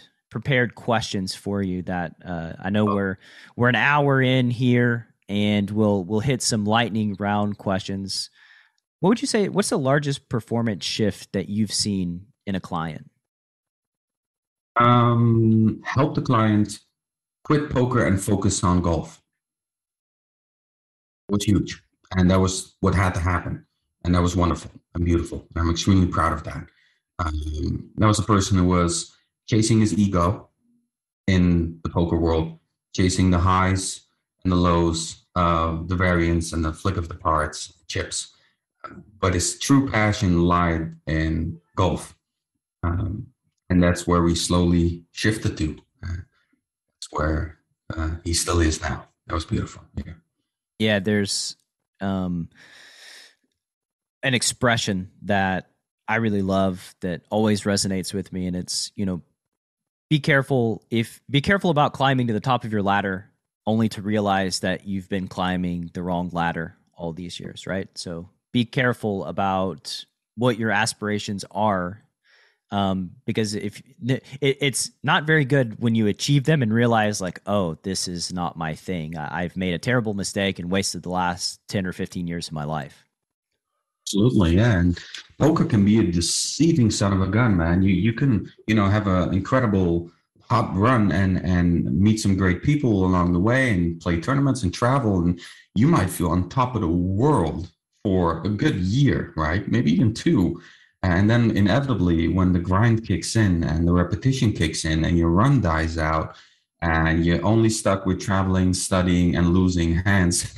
questions for you that I know we're an hour in here, and we'll hit some lightning round questions. What would you say? What's the largest performance shift that you've seen in a client? Help the client quit poker and focus on golf. It was huge, and that was what had to happen, and that was wonderful and beautiful. And I'm extremely proud of that. That was a person who was chasing his ego in the poker world, chasing the highs and the lows, the variance and the flick of the cards, chips. But his true passion lied in golf. And that's where we slowly shifted to. That's where he still is now. That was beautiful. Yeah, there's an expression that I really love that always resonates with me, and it's, you know, be careful about climbing to the top of your ladder only to realize that you've been climbing the wrong ladder all these years, right? So be careful about what your aspirations are, because if it's not very good when you achieve them and realize like, oh, this is not my thing. I've made a terrible mistake and wasted the last 10 or 15 years of my life. Absolutely, yeah. And poker can be a deceiving son of a gun, man. You can, you know, have an incredible hot run and meet some great people along the way and play tournaments and travel. And you might feel on top of the world for a good year, right? Maybe even two. And then inevitably, when the grind kicks in and the repetition kicks in and your run dies out, and you're only stuck with traveling, studying, and losing hands,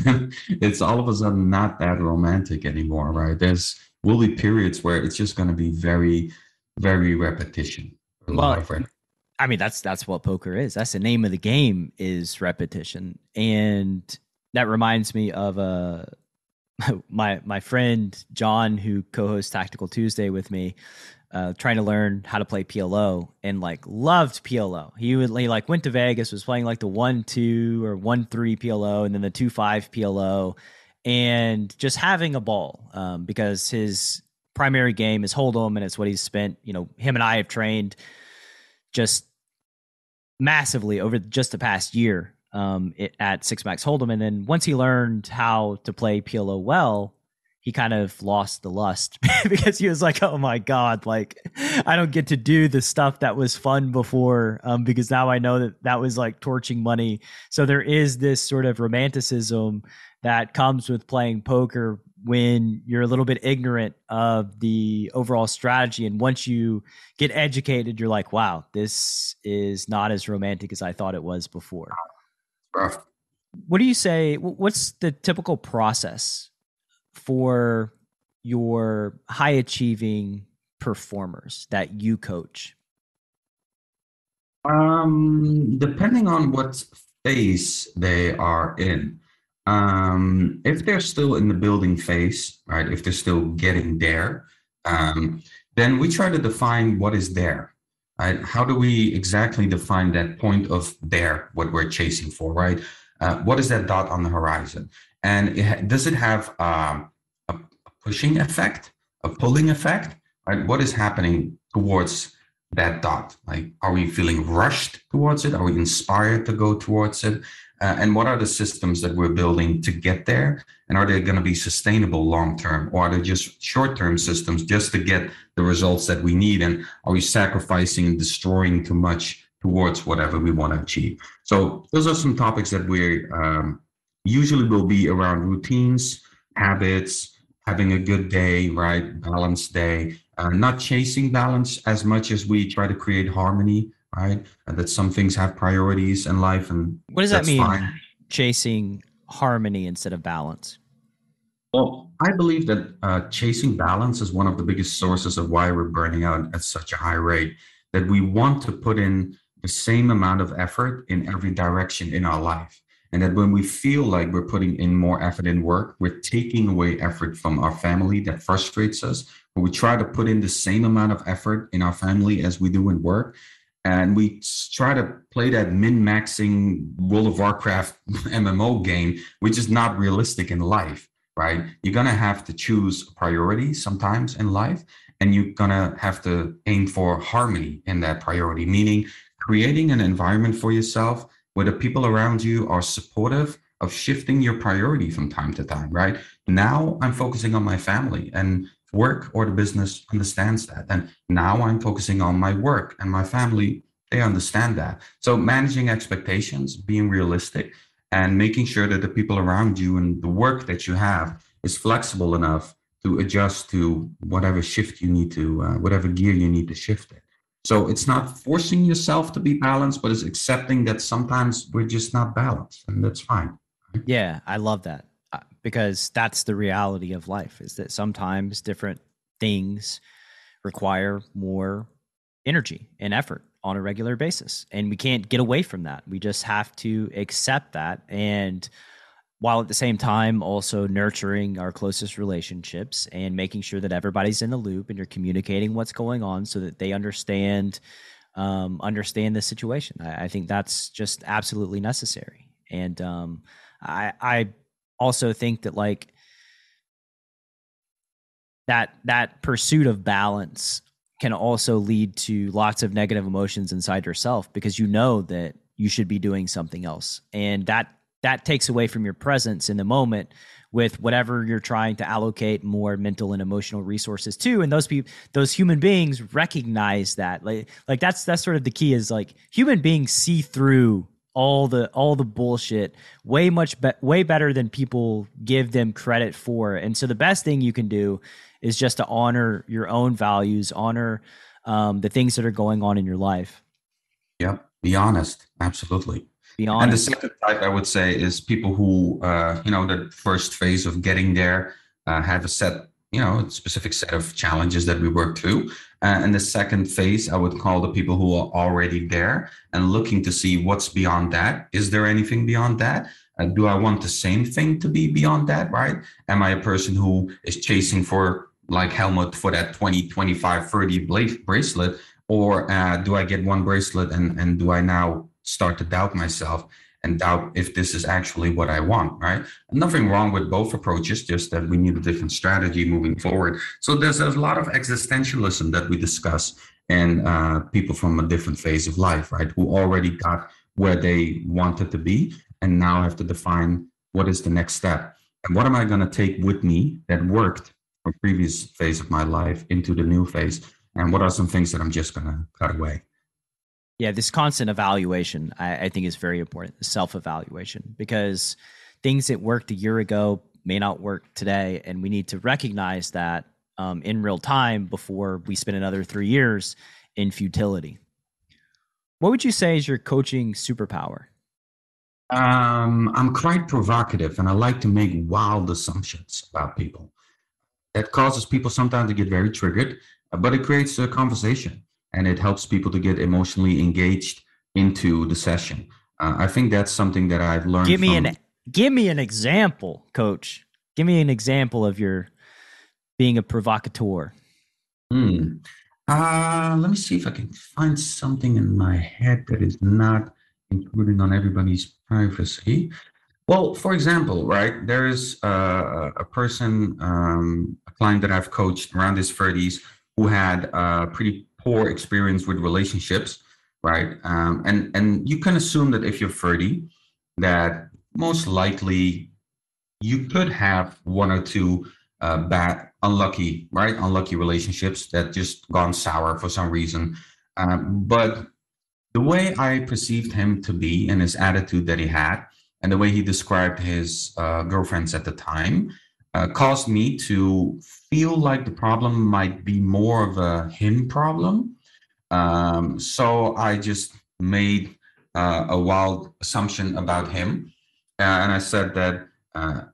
it's all of a sudden not that romantic anymore, right? There's will be periods where it's just going to be very, very repetition. Well, I mean, that's what poker is. That's the name of the game, is repetition. And that reminds me of my friend John, who co-hosts Tactical Tuesday with me, trying to learn how to play PLO, and like loved PLO. He like went to Vegas, was playing like the 1-2 or 1-3 PLO, and then the 2-5 PLO, and just having a ball, because his primary game is hold'em, and it's what he's spent. You know, him and I have trained just massively over just the past year at Six Max Hold'em, and then once he learned how to play PLO well, he kind of lost the lust because he was like, oh my God, like I don't get to do the stuff that was fun before, because now I know that was like torching money. So there is this sort of romanticism that comes with playing poker when you're a little bit ignorant of the overall strategy. And once you get educated, you're like, wow, this is not as romantic as I thought it was before. What do you say? What's the typical process for your high achieving performers that you coach? Depending on what phase they are in. If they're still in the building phase, right? If they're still getting there, then we try to define what is there. Right? How do we exactly define that point of there, what we're chasing for, right? What is that dot on the horizon? And does it have a pushing effect, a pulling effect? Right? What is happening towards that dot? Like, are we feeling rushed towards it? Are we inspired to go towards it? And what are the systems that we're building to get there? And are they going to be sustainable long-term, or are they just short-term systems just to get the results that we need? And are we sacrificing and destroying too much towards whatever we want to achieve? So those are some topics that we usually will be around routines, habits, having a good day, right? Balanced day, not chasing balance as much as we try to create harmony. Right, and that some things have priorities in life, and what does that mean? Fine. Chasing harmony instead of balance. Well, I believe that chasing balance is one of the biggest sources of why we're burning out at such a high rate. That we want to put in the same amount of effort in every direction in our life, and that when we feel like we're putting in more effort in work, we're taking away effort from our family. That frustrates us. But we try to put in the same amount of effort in our family as we do in work. And we try to play that min-maxing World of Warcraft MMO game, which is not realistic in life, right? You're going to have to choose priority sometimes in life, and you're going to have to aim for harmony in that priority, meaning creating an environment for yourself where the people around you are supportive of shifting your priority from time to time, right? Now I'm focusing on my family, and work or the business understands that. And now I'm focusing on my work and my family, they understand that. So managing expectations, being realistic, and making sure that the people around you and the work that you have is flexible enough to adjust to whatever shift you need to, whatever gear you need to shift it. So it's not forcing yourself to be balanced, but it's accepting that sometimes we're just not balanced, and that's fine. Yeah, I love that. Because that's the reality of life, is that sometimes different things require more energy and effort on a regular basis. And we can't get away from that. We just have to accept that. And while at the same time also nurturing our closest relationships and making sure that everybody's in the loop and you're communicating what's going on so that they understand the situation. I think that's just absolutely necessary. And I also think that like that pursuit of balance can also lead to lots of negative emotions inside yourself, because you know that you should be doing something else, and that takes away from your presence in the moment with whatever you're trying to allocate more mental and emotional resources to. And those human beings recognize that, like that's sort of the key, is like human beings see through all the bullshit way better than people give them credit for. And so the best thing you can do is just to honor your own values, honor the things that are going on in your life. Yep. Be honest. Absolutely. Be honest. And the second type I would say is people who, the first phase of getting there, have a set, specific set of challenges that we work through. And the second phase, I would call the people who are already there and looking to see what's beyond that. Is there anything beyond that? Do I want the same thing to be beyond that, right? Am I a person who is chasing for, like Hellmuth, for that 20, 25, 30 bracelet? Or do I get one bracelet and do I now start to doubt myself and doubt if this is actually what I want, right? Nothing wrong with both approaches, just that we need a different strategy moving forward. So there's a lot of existentialism that we discuss in people from a different phase of life, right? Who already got where they wanted to be and now have to define what is the next step. And what am I gonna take with me that worked from previous phase of my life into the new phase? And what are some things that I'm just gonna cut away? Yeah, this constant evaluation, I think, is very important, the self-evaluation, because things that worked a year ago may not work today, and we need to recognize that in real time before we spend another 3 years in futility. What would you say is your coaching superpower? I'm quite provocative, and I like to make wild assumptions about people. That causes people sometimes to get very triggered, but it creates a conversation. And it helps people to get emotionally engaged into the session. I think that's something that I've learned. Give me an example, Coach. Give me an example of your being a provocateur. Let me see if I can find something in my head that is not intruding on everybody's privacy. Well, for example, right, there is a person, a client that I've coached around his 30s who had a pretty poor experience with relationships, right? And you can assume that if you're 30, that most likely you could have one or two bad, unlucky relationships that just gone sour for some reason. But the way I perceived him to be and his attitude that he had and the way he described his girlfriends at the time caused me to feel like the problem might be more of a him problem. So I just made a wild assumption about him. And I said that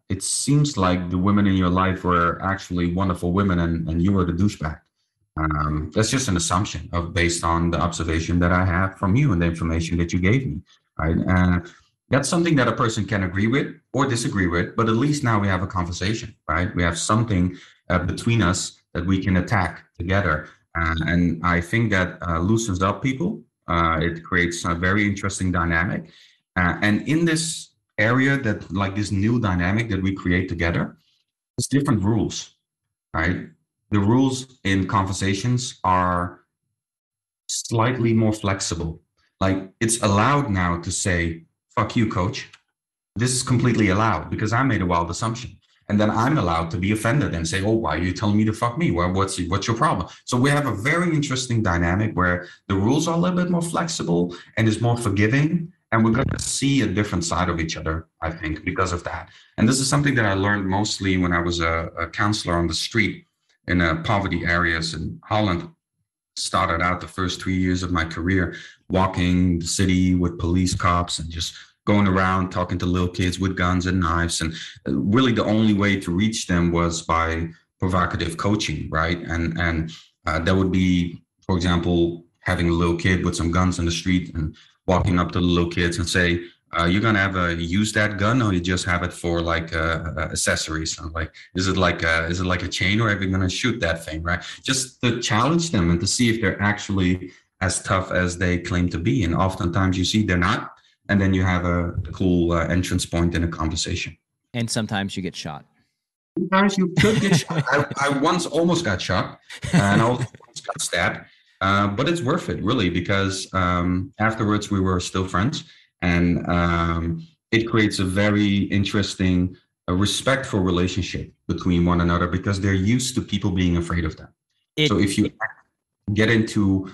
it seems like the women in your life were actually wonderful women and you were the douchebag. That's just an assumption based on the observation that I have from you and the information that you gave me. Right? That's something that a person can agree with or disagree with, but at least now we have a conversation, right? We have something between us that we can attack together. And I think that loosens up people. It creates a very interesting dynamic. And in this area that like this new dynamic that we create together, it's different rules, right? The rules in conversations are slightly more flexible. Like it's allowed now to say, fuck you, coach. This is completely allowed because I made a wild assumption. And then I'm allowed to be offended and say, oh, why are you telling me to fuck me? Well, what's your problem? So we have a very interesting dynamic where the rules are a little bit more flexible and is more forgiving. And we're going to see a different side of each other, I think, because of that. And this is something that I learned mostly when I was a counselor on the street in poverty areas in Holland. Started out the first 3 years of my career walking the city with police cops and just going around talking to little kids with guns and knives. And really the only way to reach them was by provocative coaching, right? And that would be, for example, having a little kid with some guns in the street and walking up to the little kids and say, you're going to have a use that gun or you just have it for like accessories. I'm like, is it like a chain or are we going to shoot that thing? Right. Just to challenge them and to see if they're actually as tough as they claim to be. And oftentimes you see they're not. And then you have a cool entrance point in a conversation. And sometimes you get shot. Sometimes you could get shot. I once almost got shot and I almost got stabbed. But it's worth it really, because afterwards we were still friends. And it creates a very interesting, respectful relationship between one another because they're used to people being afraid of them. So if you get into,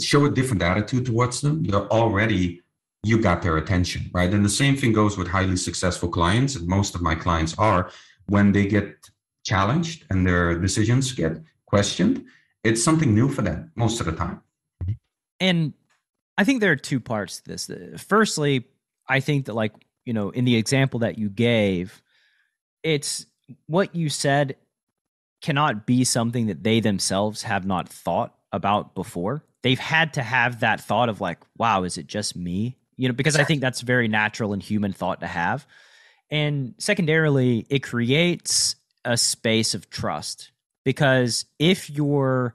show a different attitude towards them, you got their attention, right? And the same thing goes with highly successful clients. And most of my clients are, when they get challenged and their decisions get questioned, it's something new for them most of the time. And I think there are two parts to this. Firstly, I think that in the example that you gave, it's what you said cannot be something that they themselves have not thought about before. They've had to have that thought of like, wow, is it just me? Because I think that's very natural and human thought to have. And secondarily, it creates a space of trust because if you're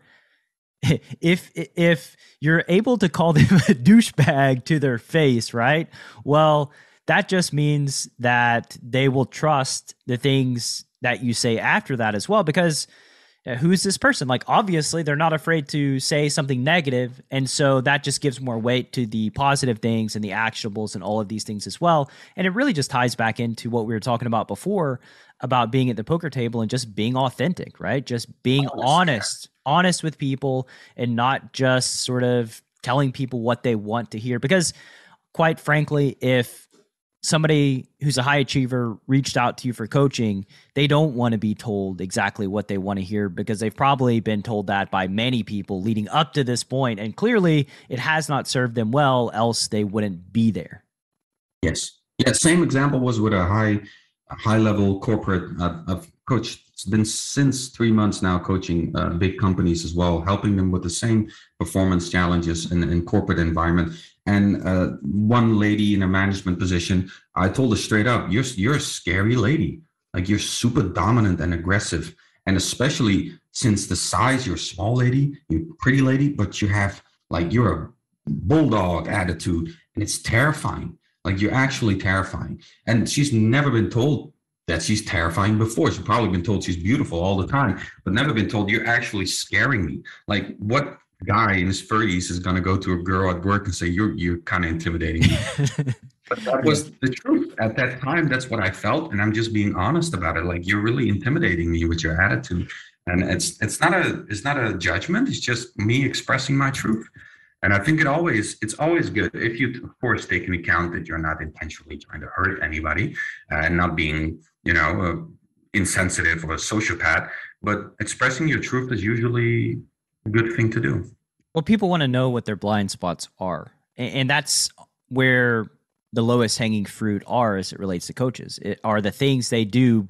able to call them a douchebag to their face, right? Well, that just means that they will trust the things that you say after that as well, because who's this person? Like, obviously they're not afraid to say something negative. And so that just gives more weight to the positive things and the actionables and all of these things as well. And it really just ties back into what we were talking about before about being at the poker table and just being authentic, right? Just being honest with people and not just sort of telling people what they want to hear. Because quite frankly, if somebody who's a high achiever reached out to you for coaching, they don't want to be told exactly what they want to hear because they've probably been told that by many people leading up to this point. And clearly it has not served them well, else they wouldn't be there. Yes. Yeah. Same example was with a high level corporate. I've coached, it's been since 3 months now, coaching big companies as well, helping them with the same performance challenges in corporate environment. And one lady in a management position, I told her straight up, you're a scary lady. Like you're super dominant and aggressive. And especially since the size, you're a small lady, you're a pretty lady, but you have you're a bulldog attitude and it's terrifying. Like you're actually terrifying. And she's never been told that she's terrifying before. She's probably been told she's beautiful all the time, but never been told you're actually scaring me. Like what guy in his 30s is going to go to a girl at work and say, you're kind of intimidating me. But that was the truth at that time. That's what I felt. And I'm just being honest about it. Like, you're really intimidating me with your attitude. And it's not a judgment. It's just me expressing my truth. And I think it's always good if you, of course, take into account that you're not intentionally trying to hurt anybody and not being, insensitive or a sociopath, but expressing your truth is usually a good thing to do. Well, people want to know what their blind spots are. And that's where the lowest hanging fruit are as it relates to coaches. It are the things they do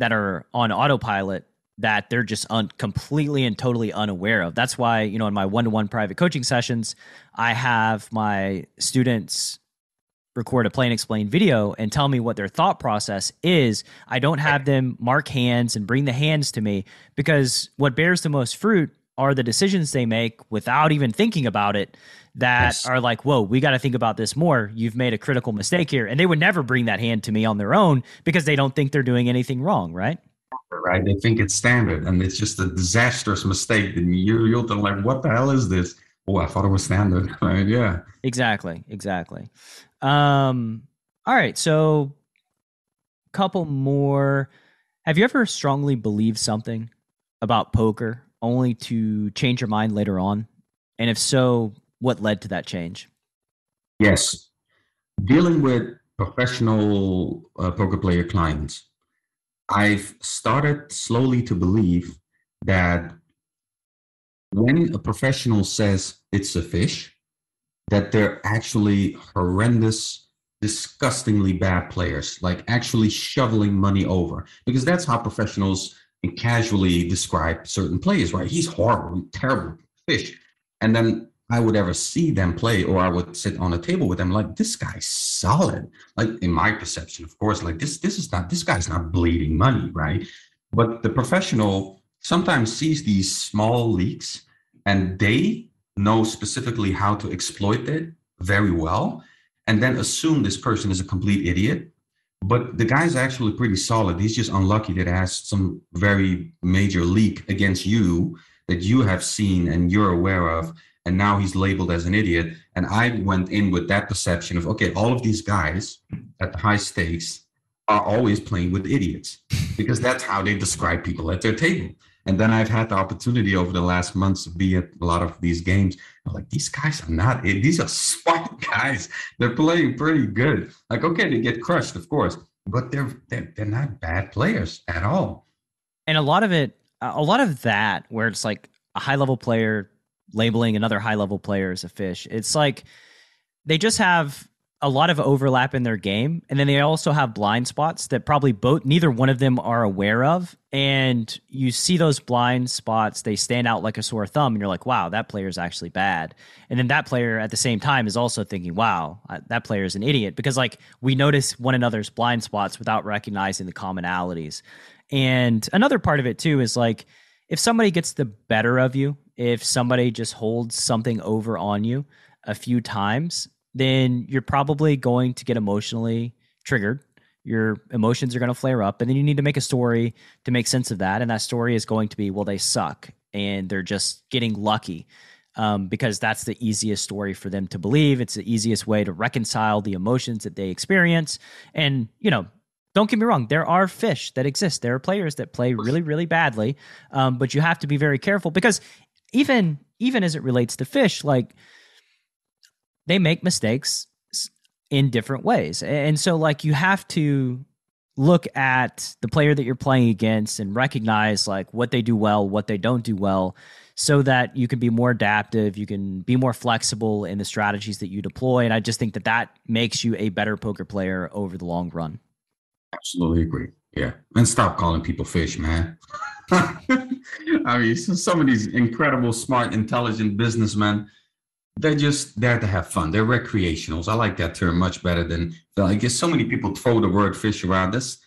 that are on autopilot that they're just completely and totally unaware of. That's why, in my one-to-one private coaching sessions, I have my students record a plain explain video and tell me what their thought process is. I don't have them mark hands and bring the hands to me, because what bears the most fruit are the decisions they make without even thinking about it, that yes. are like, whoa, we got to think about this more. You've made a critical mistake here. And they would never bring that hand to me on their own because they don't think they're doing anything wrong, right? Right. They think it's standard, and it's just a disastrous mistake. And you'll be like, what the hell is this? Oh, I thought it was standard. Right? Yeah. Exactly. All right. So a couple more. Have you ever strongly believed something about poker only to change your mind later on? And if so, what led to that change? Yes. Dealing with professional poker player clients, I've started slowly to believe that when a professional says it's a fish, that they're actually horrendous, disgustingly bad players, like actually shoveling money over. Because that's how professionals casually describe certain players, right? He's horrible, terrible fish. And then I would ever see them play, or I would sit on a table with them like, this guy's solid. Like, in my perception, of course, like this guy's not bleeding money, right? But the professional sometimes sees these small leaks, and they know specifically how to exploit it very well, and then assume this person is a complete idiot. But the guy's actually pretty solid. He's just unlucky that it has some very major leak against you that you have seen and you're aware of. And now he's labeled as an idiot. And I went in with that perception of, okay, all of these guys at the high stakes are always playing with idiots, because that's how they describe people at their table. And then I've had the opportunity over the last months to be at a lot of these games. I'm like, these guys are not idiots. These are smart guys. They're playing pretty good. Like, okay, they get crushed, of course, but they're not bad players at all. And a lot of that where it's like a high level player labeling another high-level player as a fish. It's like they just have a lot of overlap in their game, and then they also have blind spots that probably neither one of them are aware of. And you see those blind spots, they stand out like a sore thumb, and you're like, wow, that player is actually bad. And then that player at the same time is also thinking, wow, that player is an idiot, because like we notice one another's blind spots without recognizing the commonalities. And another part of it too is like, if somebody gets the better of you, if somebody just holds something over on you a few times, then you're probably going to get emotionally triggered. Your emotions are going to flare up, and then you need to make a story to make sense of that. And that story is going to be, well, they suck and they're just getting lucky, because that's the easiest story for them to believe. It's the easiest way to reconcile the emotions that they experience. And, don't get me wrong, there are fish that exist. There are players that play really, really badly, but you have to be very careful, because even as it relates to fish, like they make mistakes in different ways. And so like you have to look at the player that you're playing against and recognize like what they do well, what they don't do well, so that you can be more adaptive, you can be more flexible in the strategies that you deploy. And I just think that makes you a better poker player over the long run. Absolutely agree. Yeah. And stop calling people fish, man. I mean, some of these incredible, smart, intelligent businessmen, they're just there to have fun. They're recreationals. I like that term much better than, I guess so many people throw the word fish around. That's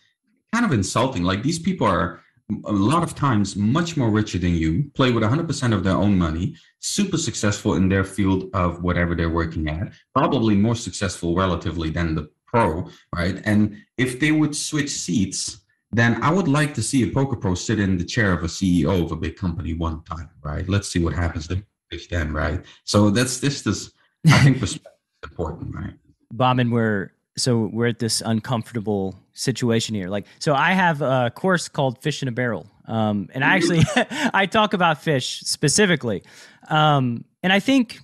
kind of insulting. Like, these people are a lot of times much more richer than you, play with 100% of their own money, super successful in their field of whatever they're working at, probably more successful relatively than the pro, right? And if they would switch seats, then I would like to see a poker pro sit in the chair of a CEO of a big company one time, right? Let's see what happens then, right? So that's this. I think perspective is important, right? Bahman, we're at this uncomfortable situation here. Like, so I have a course called Fish in a Barrel. And I actually, I talk about fish specifically. And I think,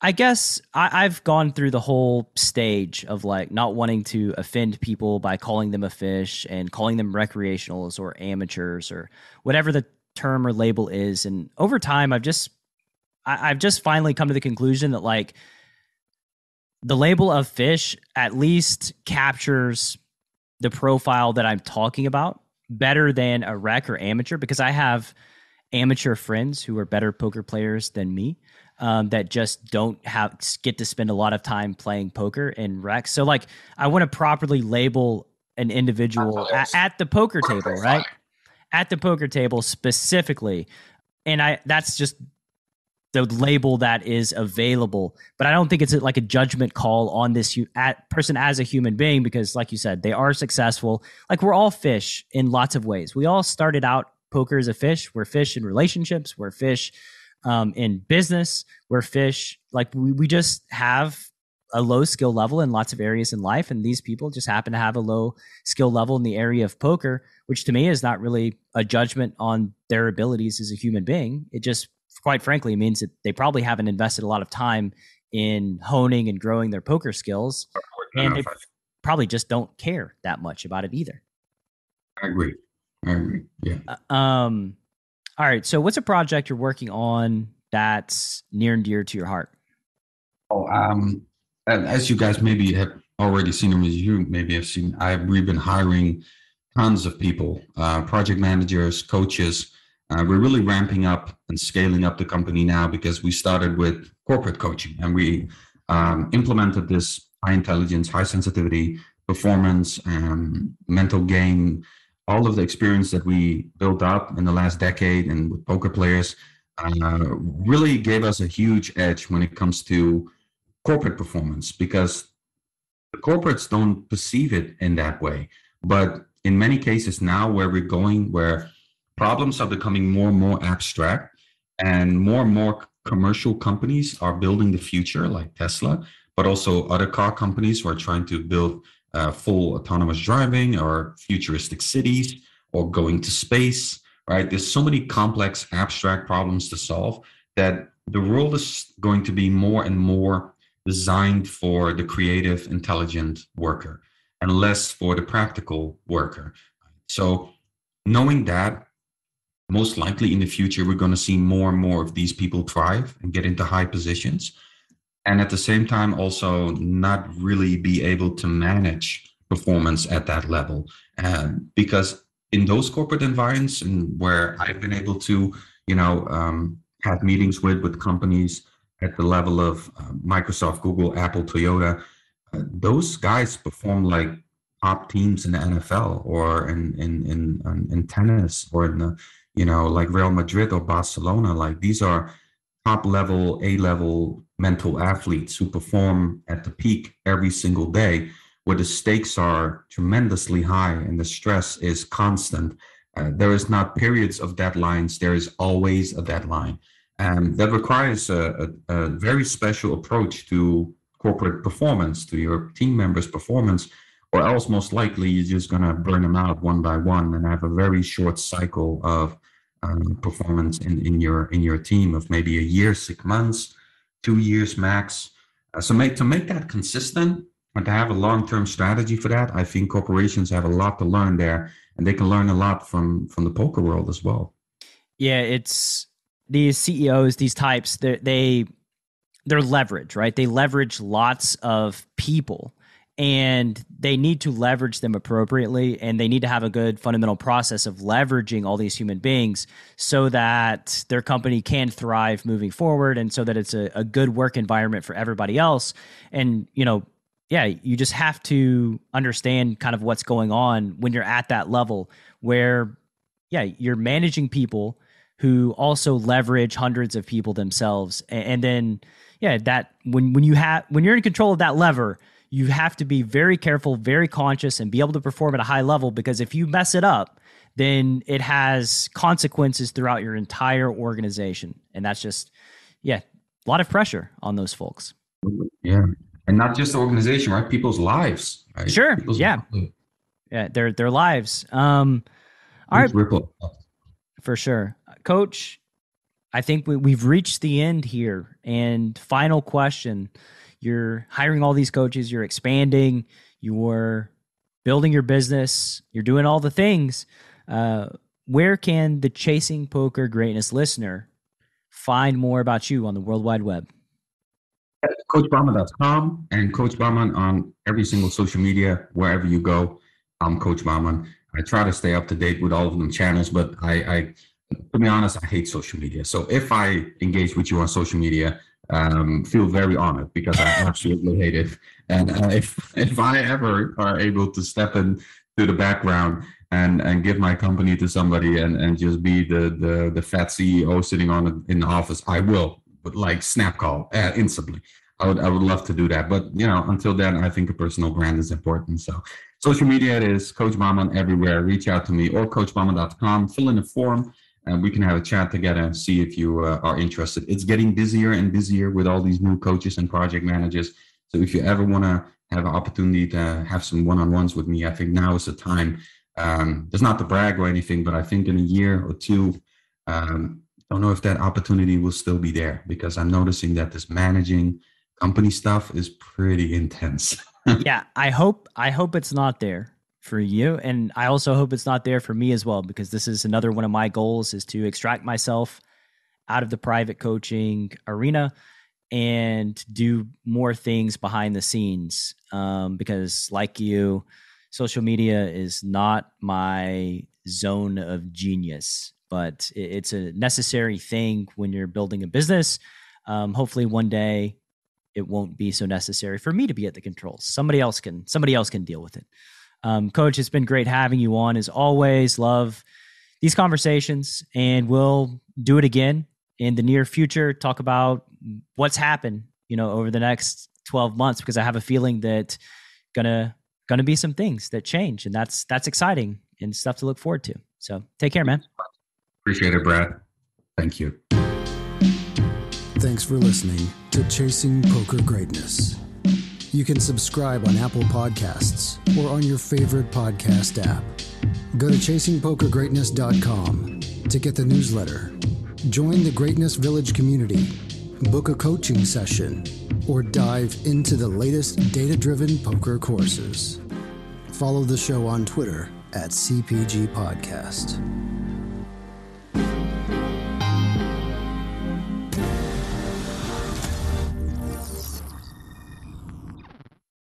I guess I've gone through the whole stage of like not wanting to offend people by calling them a fish and calling them recreationals or amateurs or whatever the term or label is. And over time, I've just finally come to the conclusion that like the label of fish at least captures the profile that I'm talking about better than a rec or amateur, because I have amateur friends who are better poker players than me. That just don't get to spend a lot of time playing poker and rec. So like, I want to properly label an individual at the poker table, right? At the poker table specifically. And that's just the label that is available, but I don't think it's like a judgment call on this person as a human being, because like you said, they are successful. Like, we're all fish in lots of ways. We all started out poker as a fish. We're fish in relationships. We're fish in business, we're fish. Like, we just have a low skill level in lots of areas in life. And these people just happen to have a low skill level in the area of poker, which to me is not really a judgment on their abilities as a human being. It just, quite frankly, means that they probably haven't invested a lot of time in honing and growing their poker skills. And they probably just don't care that much about it either. I agree. Yeah. All right. So what's a project you're working on that's near and dear to your heart? Oh, as you guys maybe have already seen, or as you maybe have seen, we've been hiring tons of people, project managers, coaches. We're really ramping up and scaling up the company now, because we started with corporate coaching and we implemented this high intelligence, high sensitivity, performance, mental game, all of the experience that we built up in the last decade and with poker players really gave us a huge edge when it comes to corporate performance, because the corporates don't perceive it in that way. But in many cases now, where problems are becoming more and more abstract, and more commercial companies are building the future, like Tesla, but also other car companies who are trying to build full autonomous driving or futuristic cities or going to space, right? There's so many complex, abstract problems to solve that the world is going to be more and more designed for the creative, intelligent worker and less for the practical worker. So knowing that, most likely in the future, we're going to see more and more of these people thrive and get into high positions. And at the same time, also not really be able to manage performance at that level. Because in those corporate environments, and where I've been able to, have meetings with companies at the level of Microsoft, Google, Apple, Toyota, those guys perform like top teams in the NFL or in tennis or in the, like Real Madrid or Barcelona. Like, these are top level, A-level mental athletes who perform at the peak every single day, where the stakes are tremendously high and the stress is constant. There is not periods of deadlines. There is always a deadline. That requires a very special approach to corporate performance, to your team members' performance, or else most likely you're just going to burn them out one by one and have a very short cycle of performance in your team of maybe a year, 6 months, 2 years max. So to make that consistent and to have a long-term strategy for that, I think corporations have a lot to learn there, and they can learn a lot from the poker world as well. Yeah, it's these CEOs, these types, they're leverage, right? They leverage lots of people, and they need to leverage them appropriately, and they need to have a good fundamental process of leveraging all these human beings so that their company can thrive moving forward, and so that it's a good work environment for everybody else. And, you just have to understand kind of what's going on when you're at that level where, you're managing people who also leverage hundreds of people themselves. And then, that when you're in control of that lever, you have to be very careful, very conscious, and be able to perform at a high level, because if you mess it up, then it has consequences throughout your entire organization. And that's just, a lot of pressure on those folks. Yeah. And not just the organization, right? People's lives. Right? Sure. People's lives. Yeah. Their lives. All right. Ripple. For sure. Coach, I think we've reached the end here. And final question. You're hiring all these coaches. You're expanding. You're building your business. You're doing all the things. Where can the Chasing Poker Greatness listener find more about you on the World Wide Web? CoachBahman.com and Coach Bahman on every single social media, wherever you go. I'm Coach Bahman. I try to stay up to date with all of them channels, but I to be honest, I hate social media. So if I engage with you on social media, feel very honored because I absolutely hate it. And if I ever are able to step into the background and give my company to somebody and just be the fat CEO sitting on it in the office, I will. But like snap call instantly. I would love to do that. But you know, until then, I think a personal brand is important. So social media, it is Coach Bahman everywhere. Reach out to me or coachbahman.com. Fill in a form and we can have a chat together and see if you are interested. It's getting busier and busier with all these new coaches and project managers. So if you ever want to have an opportunity to have some one-on-ones with me, I think now is the time. It's not to brag or anything, but I think in a year or two, I don't know if that opportunity will still be there because I'm noticing that this managing company stuff is pretty intense. Yeah, I hope it's not there for you. And I also hope it's not there for me as well, because this is another one of my goals is to extract myself out of the private coaching arena and do more things behind the scenes. Because like you, social media is not my zone of genius. But it's a necessary thing when you're building a business. Hopefully one day it won't be so necessary for me to be at the controls. Somebody else can deal with it. Coach, it's been great having you on as always. Love these conversations and we'll do it again in the near future. Talk about what's happened, over the next 12 months, because I have a feeling that gonna be some things that change, and that's exciting and stuff to look forward to. So take care, man. Appreciate it, Brad. Thank you. Thanks for listening to Chasing Poker Greatness. You can subscribe on Apple Podcasts or on your favorite podcast app. Go to ChasingPokerGreatness.com to get the newsletter. Join the Greatness Village community. Book a coaching session or dive into the latest data-driven poker courses. Follow the show on Twitter @CPG Podcast.